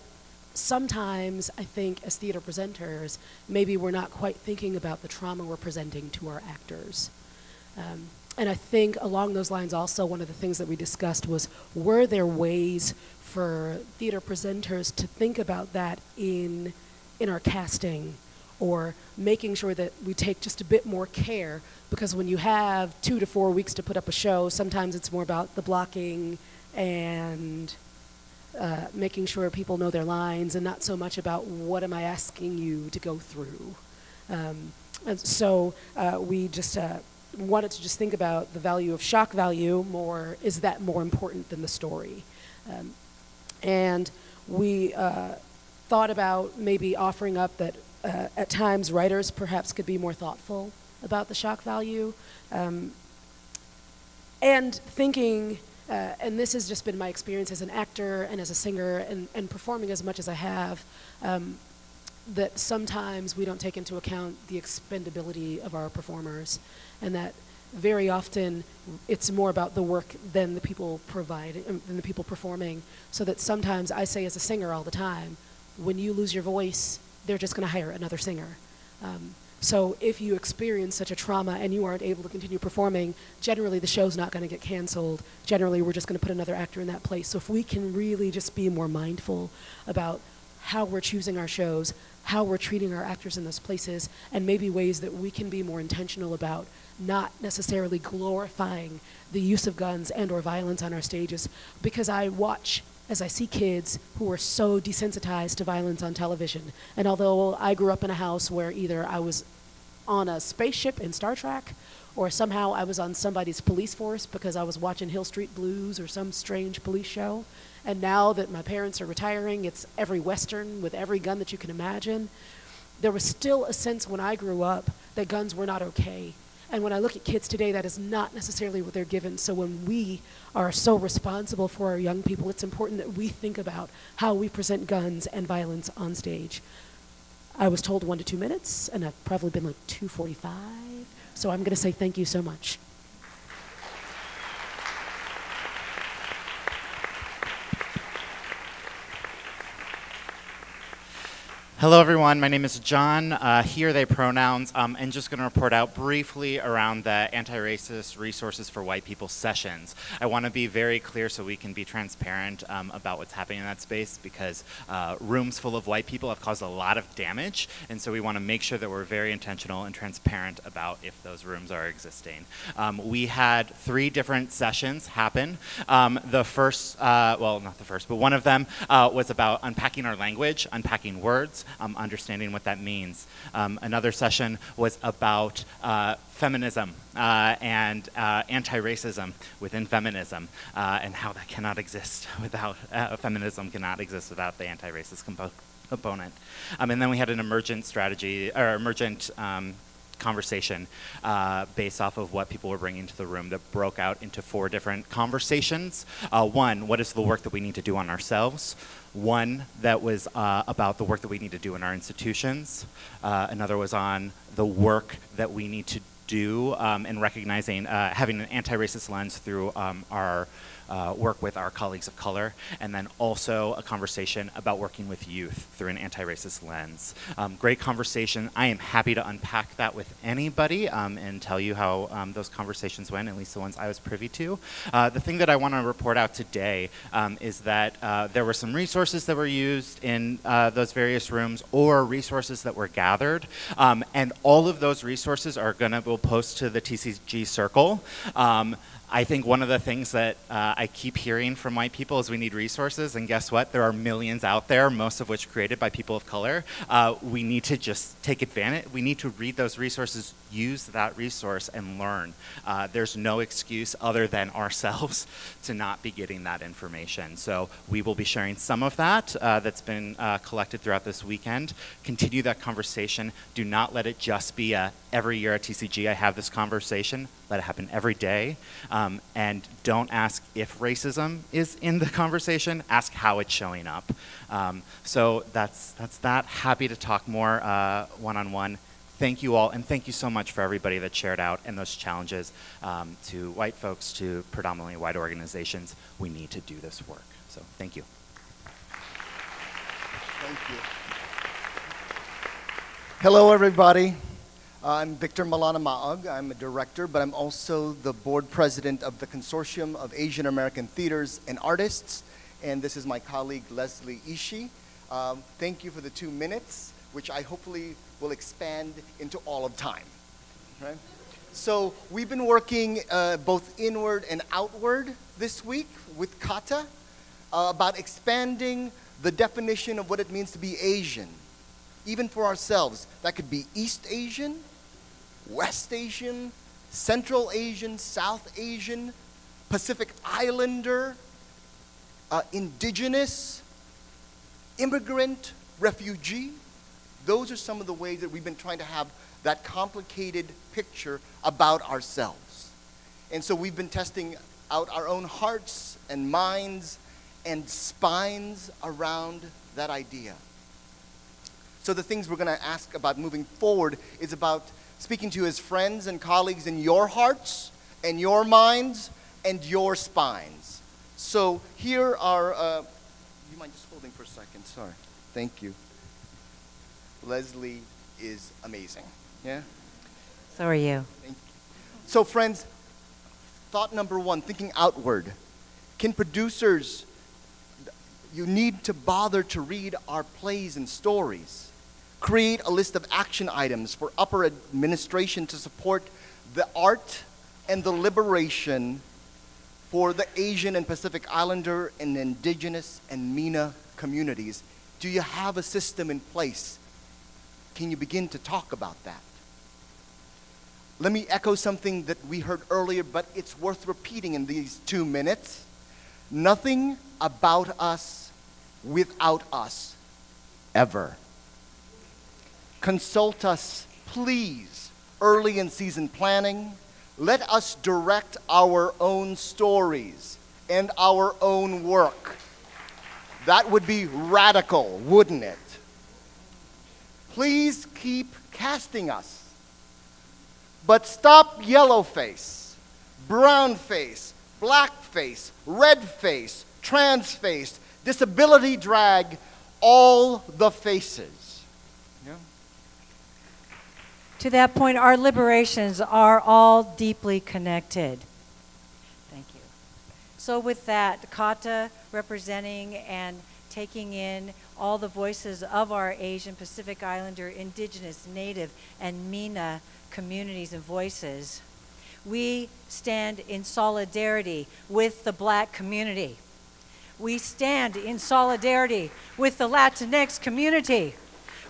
sometimes I think as theater presenters, maybe we're not quite thinking about the trauma we're presenting to our actors. Um, and I think along those lines also, one of the things that we discussed was, were there ways for theater presenters to think about that in, in our casting? Or making sure that we take just a bit more care, because when you have two to four weeks to put up a show, sometimes it's more about the blocking and uh, making sure people know their lines and not so much about what am I asking you to go through. Um, and so uh, we just uh, wanted to just think about the value of shock value more, is that more important than the story? Um, and we uh, thought about maybe offering up that Uh, at times, writers perhaps could be more thoughtful about the shock value. Um, and thinking, uh, and this has just been my experience as an actor and as a singer and, and performing as much as I have, um, that sometimes we don't take into account the expendability of our performers, and that very often it's more about the work than the people provide, um, than the people performing. So that sometimes I say as a singer all the time, when you lose your voice, they're just going to hire another singer. Um, so if you experience such a trauma and you aren't able to continue performing, generally the show's not going to get canceled. Generally, we're just going to put another actor in that place. So if we can really just be more mindful about how we're choosing our shows, how we're treating our actors in those places, and maybe ways that we can be more intentional about not necessarily glorifying the use of guns and or violence on our stages, because I watch as I see kids who are so desensitized to violence on television. And although I grew up in a house where either I was on a spaceship in Star Trek, or somehow I was on somebody's police force because I was watching Hill Street Blues or some strange police show, and now that my parents are retiring, it's every Western with every gun that you can imagine, there was still a sense when I grew up that guns were not okay. And when I look at kids today, that is not necessarily what they're given. So when we are so responsible for our young people, it's important that we think about how we present guns and violence on stage. I was told one to two minutes, and I've probably been like two forty-five. So I'm going to say thank you so much. Hello everyone, my name is John, uh, he or they pronouns, um, and just going to report out briefly around the anti-racist resources for white people sessions. I want to be very clear so we can be transparent um, about what's happening in that space, because uh, rooms full of white people have caused a lot of damage, and so we want to make sure that we're very intentional and transparent about if those rooms are existing. Um, we had three different sessions happen. Um, the first, uh, well not the first, but one of them uh, was about unpacking our language, unpacking words, Um, understanding what that means. Um, another session was about uh, feminism uh, and uh, anti-racism within feminism, uh, and how that cannot exist without, uh, feminism cannot exist without the anti-racist compo component. Um, and then we had an emergent strategy, or emergent um, conversation uh, based off of what people were bringing to the room that broke out into four different conversations. Uh, one, what is the work that we need to do on ourselves? One that was uh, about the work that we need to do in our institutions. Uh, another was on the work that we need to do um, in recognizing, uh, having an anti-racist lens through um, our Uh, work with our colleagues of color, and then also a conversation about working with youth through an anti-racist lens. Um, great conversation. I am happy to unpack that with anybody um, and tell you how um, those conversations went, at least the ones I was privy to. Uh, the thing that I want to report out today um, is that uh, there were some resources that were used in uh, those various rooms, or resources that were gathered, um, and all of those resources are gonna we'll post to the T C G circle. Um, I think one of the things that uh, I keep hearing from white people is we need resources, and guess what? There are millions out there, most of which created by people of color. Uh, we need to just take advantage. We need to read those resources, use that resource, and learn. Uh, there's no excuse other than ourselves to not be getting that information. So we will be sharing some of that uh, that's been uh, collected throughout this weekend. Continue that conversation. Do not let it just be a, every year at T C G I have this conversation. Let it happen every day. Um, and don't ask if racism is in the conversation, ask how it's showing up. Um, so that's, that's that. Happy to talk more uh, one-on-one. Thank you all, and thank you so much for everybody that shared out and those challenges um, to white folks, to predominantly white organizations. We need to do this work, so thank you. Thank you. Hello, everybody. I'm Victor Malana Maag. I'm a director, but I'm also the board president of the Consortium of Asian American Theaters and Artists. And this is my colleague, Leslie Ishii. Um, thank you for the two minutes, which I hopefully will expand into all of time. Right? So we've been working uh, both inward and outward this week with Kata uh, about expanding the definition of what it means to be Asian, even for ourselves. That could be East Asian, West Asian, Central Asian, South Asian, Pacific Islander, uh, indigenous, immigrant, refugee. Those are some of the ways that we've been trying to have that complicated picture about ourselves. And so we've been testing out our own hearts and minds and spines around that idea. So the things we're going to ask about moving forward is about speaking to you as friends and colleagues in your hearts and your minds and your spines. So here are, uh, you mind just holding for a second, sorry, thank you. Leslie is amazing, yeah? So are you. Thank you. So friends, thought number one, thinking outward. Can producers, you need to bother to read our plays and stories. Create a list of action items for upper administration to support the art and the liberation for the Asian and Pacific Islander and indigenous and MENA communities. Do you have a system in place? Can you begin to talk about that? Let me echo something that we heard earlier, but it's worth repeating in these two minutes. Nothing about us without us, ever. Consult us, please, early in season planning. Let us direct our own stories and our own work. That would be radical, wouldn't it? Please keep casting us. But stop yellow face, brown face, black face, red face, trans face, disability drag, all the faces. To that point, our liberations are all deeply connected. Thank you. So with that, Kata representing and taking in all the voices of our Asian, Pacific Islander, indigenous, native, and MENA communities and voices. We stand in solidarity with the black community. We stand in solidarity with the Latinx community.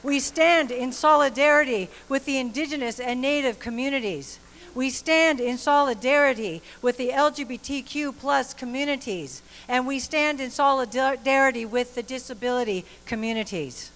We stand in solidarity with the indigenous and native communities. We stand in solidarity with the L G B T Q plus communities. And we stand in solidarity with the disability communities.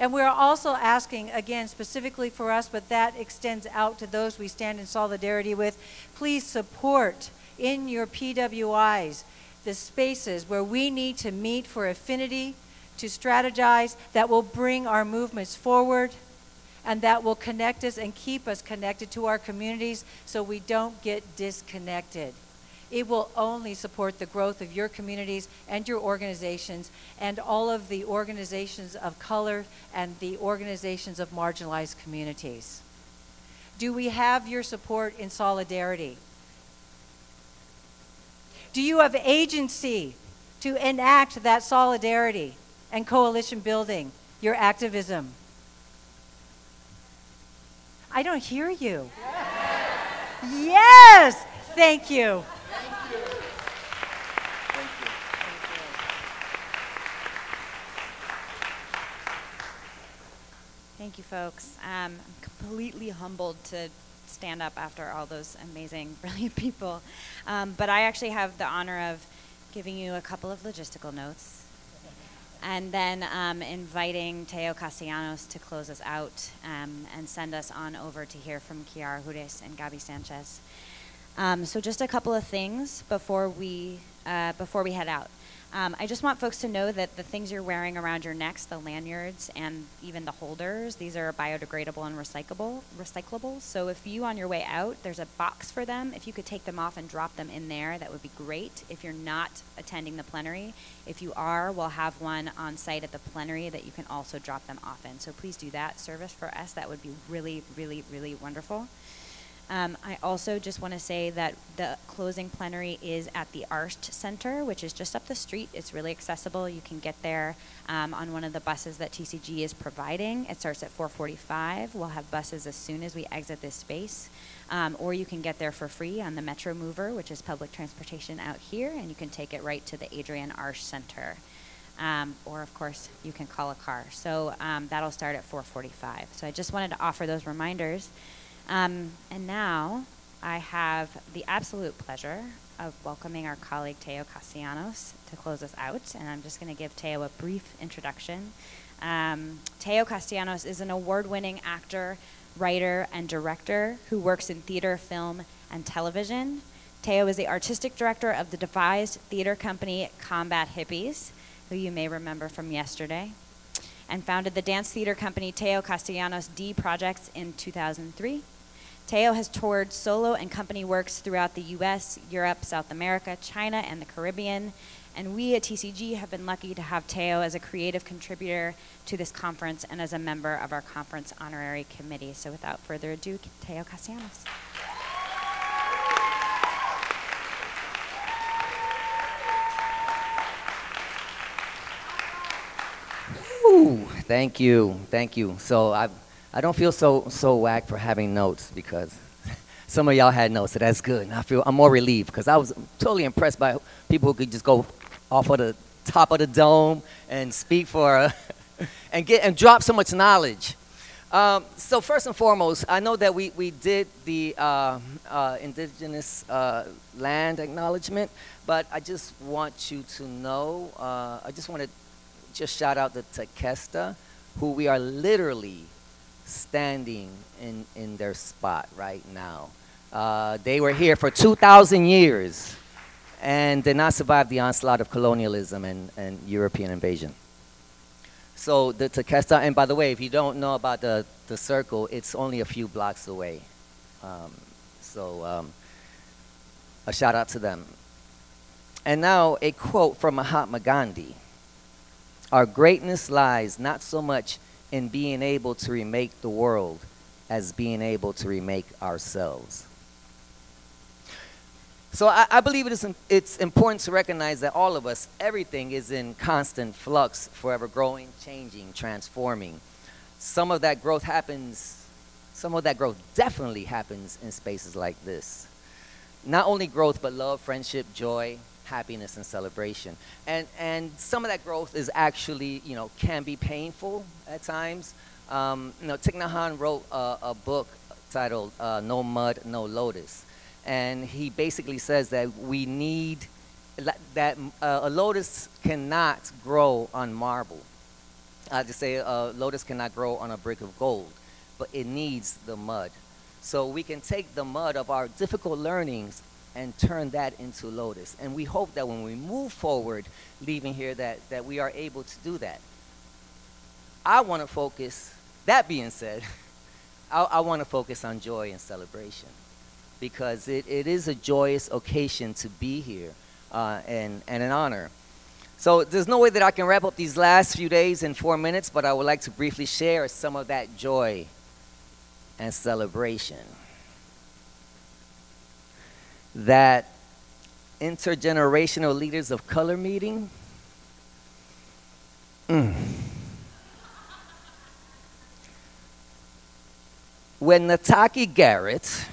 And we're also asking, again, specifically for us, but that extends out to those we stand in solidarity with, please support in your P W Is the spaces where we need to meet for affinity, to strategize, that will bring our movements forward, and that will connect us and keep us connected to our communities so we don't get disconnected. It will only support the growth of your communities and your organizations and all of the organizations of color and the organizations of marginalized communities. Do we have your support in solidarity? Do you have agency to enact that solidarity and coalition building, your activism? I don't hear you. Yes! Yes! Thank you. Thank you. Thank you. Thank you. Thank you, folks. Um, I'm completely humbled to stand up after all those amazing, brilliant people. Um, but I actually have the honor of giving you a couple of logistical notes and then um, inviting Teo Castellanos to close us out um, and send us on over to hear from Kiara Hudes and Gabby Sanchez. Um, so just a couple of things before we, uh, before we head out. Um, I just want folks to know that the things you're wearing around your necks, the lanyards and even the holders, these are biodegradable and recyclable. recyclable. So if you, on your way out, there's a box for them. If you could take them off and drop them in there, that would be great. If you're not attending the plenary, if you are, we'll have one on site at the plenary that you can also drop them off in. So please do that service for us. That would be really, really, really wonderful. Um, I also just want to say that the closing plenary is at the Arsht Center, which is just up the street. It's really accessible. You can get there um, on one of the buses that T C G is providing. It starts at four forty-five. We'll have buses as soon as we exit this space. Um, or you can get there for free on the Metro Mover, which is public transportation out here, and you can take it right to the Adrian Arsht Center. Um, or, of course, you can call a car. So um, that'll start at four forty-five. So I just wanted to offer those reminders. Um, and now I have the absolute pleasure of welcoming our colleague Teo Castellanos to close us out, and I'm just going to give Teo a brief introduction. Um, Teo Castellanos is an award-winning actor, writer, and director who works in theater, film, and television. Teo is the artistic director of the devised theater company Combat Hippies, who you may remember from yesterday, and founded the dance theater company Teo Castellanos D Projects in two thousand three. Teo has toured solo and company works throughout the U S, Europe, South America, China, and the Caribbean. And we at T C G have been lucky to have Teo as a creative contributor to this conference and as a member of our conference honorary committee. So without further ado, Teo Castellanos. Ooh, thank you, thank you. So I. I don't feel so so whack for having notes because some of y'all had notes, so that's good. And I feel I'm more relieved because I was totally impressed by people who could just go off of the top of the dome and speak for a, and get and drop so much knowledge. Um, so first and foremost, I know that we we did the uh, uh, indigenous uh, land acknowledgement, but I just want you to know. Uh, I just want to just shout out the Tekesta, who we are literally standing in, in their spot right now. Uh, they were here for two thousand years and did not survive the onslaught of colonialism and, and European invasion. So the Tekesta, and by the way, if you don't know about the, the circle, it's only a few blocks away. Um, so um, a shout out to them. And now a quote from Mahatma Gandhi. Our greatness lies not so much in being able to remake the world as being able to remake ourselves. So I, I believe it is, it's important to recognize that all of us, everything is in constant flux, forever growing, changing, transforming. Some of that growth happens, some of that growth definitely happens in spaces like this. Not only growth, but love, friendship, joy, happiness, and celebration. And, and some of that growth is actually, you know, can be painful at times. Um, you know, Thich Nhat Hanh wrote a, a book titled uh, No Mud, No Lotus. And he basically says that we need, that uh, a lotus cannot grow on marble. I just say uh, lotus cannot grow on a brick of gold, but it needs the mud. So we can take the mud of our difficult learnings and turn that into lotus. And we hope that when we move forward, leaving here, that, that we are able to do that. I want to focus, that being said, I, I want to focus on joy and celebration, because it, it is a joyous occasion to be here uh, and, and an honor. So there's no way that I can wrap up these last few days in four minutes, but I would like to briefly share some of that joy and celebration. That intergenerational leaders of color meeting, mm. When Nataki Garrett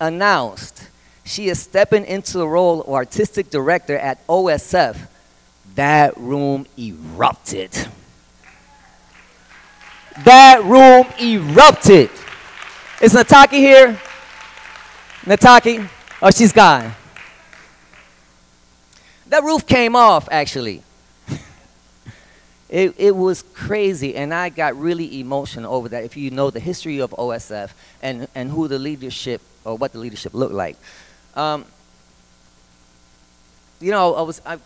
announced she is stepping into the role of artistic director at O S F, that room erupted. That room erupted. Is Nataki here? Nataki? Oh, she's gone. That roof came off, actually. It, it was crazy, and I got really emotional over that, if you know the history of O S F and, and who the leadership, or what the leadership looked like. Um, you know, I was, I,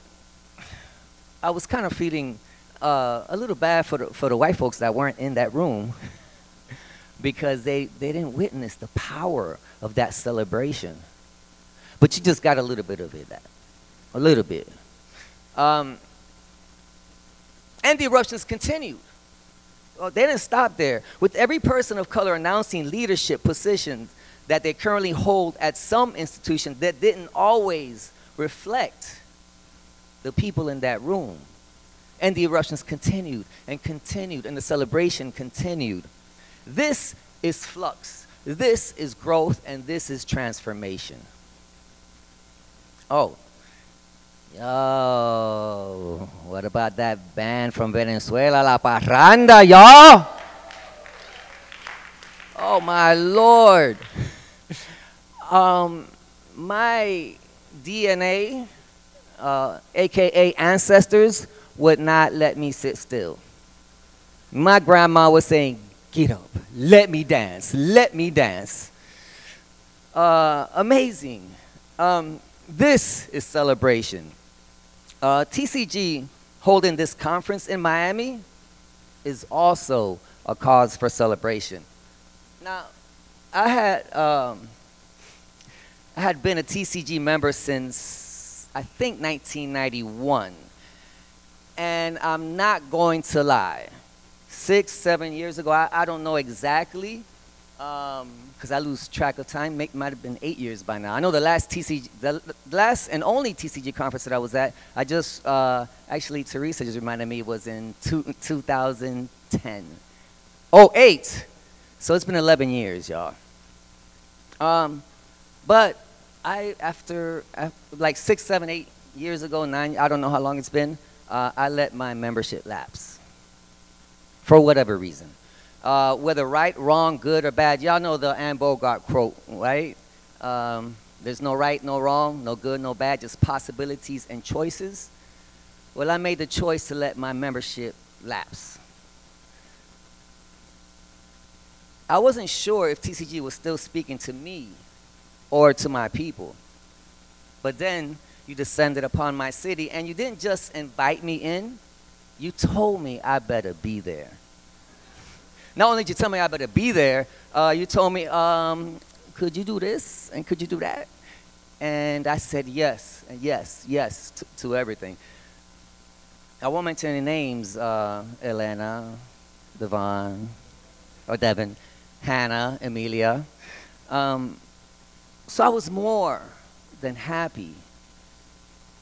I was kind of feeling uh, a little bad for the, for the white folks that weren't in that room, because they, they didn't witness the power of that celebration. But you just got a little bit of it, that, a little bit. Um, and the eruptions continued. Well, they didn't stop there. With every person of color announcing leadership positions that they currently hold at some institution that didn't always reflect the people in that room. And the eruptions continued and continued, and the celebration continued. This is flux. This is growth, and this is transformation. Oh. Oh, what about that band from Venezuela, La Parranda, y'all? Oh, my Lord. Um, my D N A, uh, A K A ancestors, would not let me sit still. My grandma was saying, get up, let me dance, let me dance. Uh, amazing. Um, this is celebration. Uh, T C G holding this conference in Miami is also a cause for celebration. Now, I had, um, I had been a T C G member since, I think, nineteen ninety-one. And I'm not going to lie. Six, seven years ago, I, I don't know exactly, because um, I lose track of time. It might have been eight years by now. I know the last T C G, the last and only T C G conference that I was at, I just, uh, actually, Teresa just reminded me, was in two, two thousand ten. Oh, eight. So it's been eleven years, y'all. Um, but I, after, after like six, seven, eight years ago, nine, I don't know how long it's been, uh, I let my membership lapse. For whatever reason. Uh, whether right, wrong, good, or bad, y'all know the Anne Bogart quote, right? Um, there's no right, no wrong, no good, no bad, just possibilities and choices. Well, I made the choice to let my membership lapse. I wasn't sure if T C G was still speaking to me or to my people. But then you descended upon my city, and you didn't just invite me in, you told me I better be there. Not only did you tell me I better be there, uh, you told me, um, could you do this and could you do that? And I said yes, and yes, yes to, to everything. I won't mention any names, uh, Elena, Devon, or Devin, Hannah, Amelia. Um, so I was more than happy.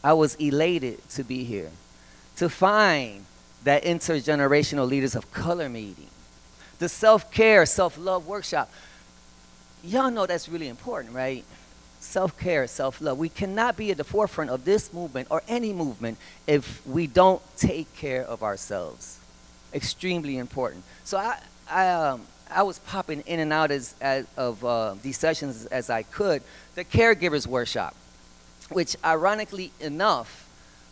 I was elated to be here, to find that intergenerational leaders of color meeting, the self-care, self-love workshop. Y'all know that's really important, right? Self-care, self-love. We cannot be at the forefront of this movement or any movement if we don't take care of ourselves. Extremely important. So I, I, um, I was popping in and out as, as, of uh, these sessions as I could. The caregivers workshop, which ironically enough,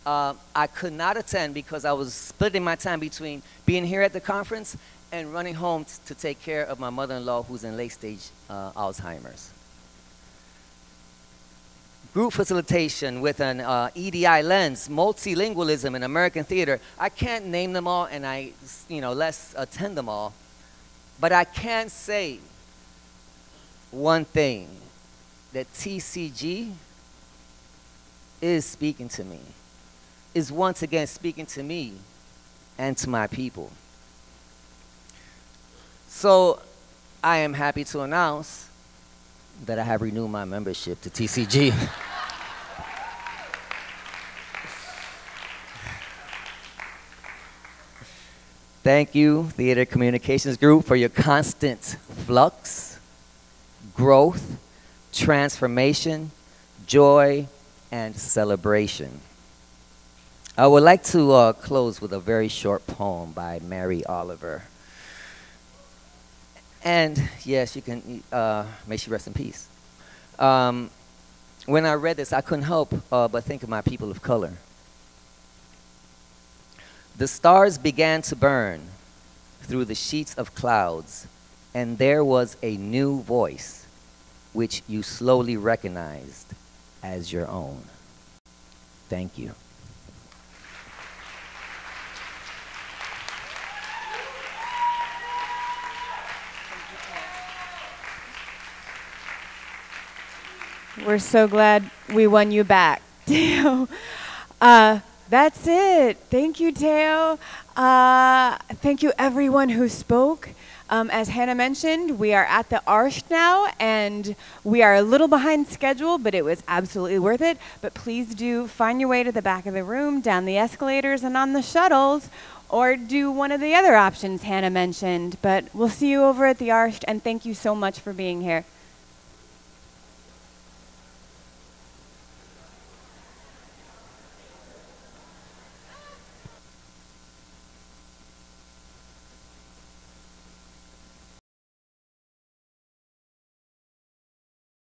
Uh, I could not attend because I was splitting my time between being here at the conference and running home to take care of my mother-in-law who's in late-stage uh, Alzheimer's. Group facilitation with an uh, E D I lens, multilingualism in American theater. I can't name them all, and I, you know, let's attend them all. But I can say one thing, that T C G is speaking to me, is once again speaking to me and to my people. So I am happy to announce that I have renewed my membership to T C G. Thank you, Theater Communications Group, for your constant flux, growth, transformation, joy, and celebration. I would like to uh, close with a very short poem by Mary Oliver. And yes, you can, uh, may she rest in peace. Um, when I read this, I couldn't help uh, but think of my people of color. The stars began to burn through the sheets of clouds, and there was a new voice which you slowly recognized as your own. Thank you. We're so glad we won you back, Teo. Uh, that's it. Thank you, Teo. Uh, thank you, everyone who spoke. Um, as Hannah mentioned, we are at the Arsht now, and we are a little behind schedule, but it was absolutely worth it. But please do find your way to the back of the room, down the escalators, and on the shuttles, or do one of the other options Hannah mentioned. But we'll see you over at the Arsht, and thank you so much for being here.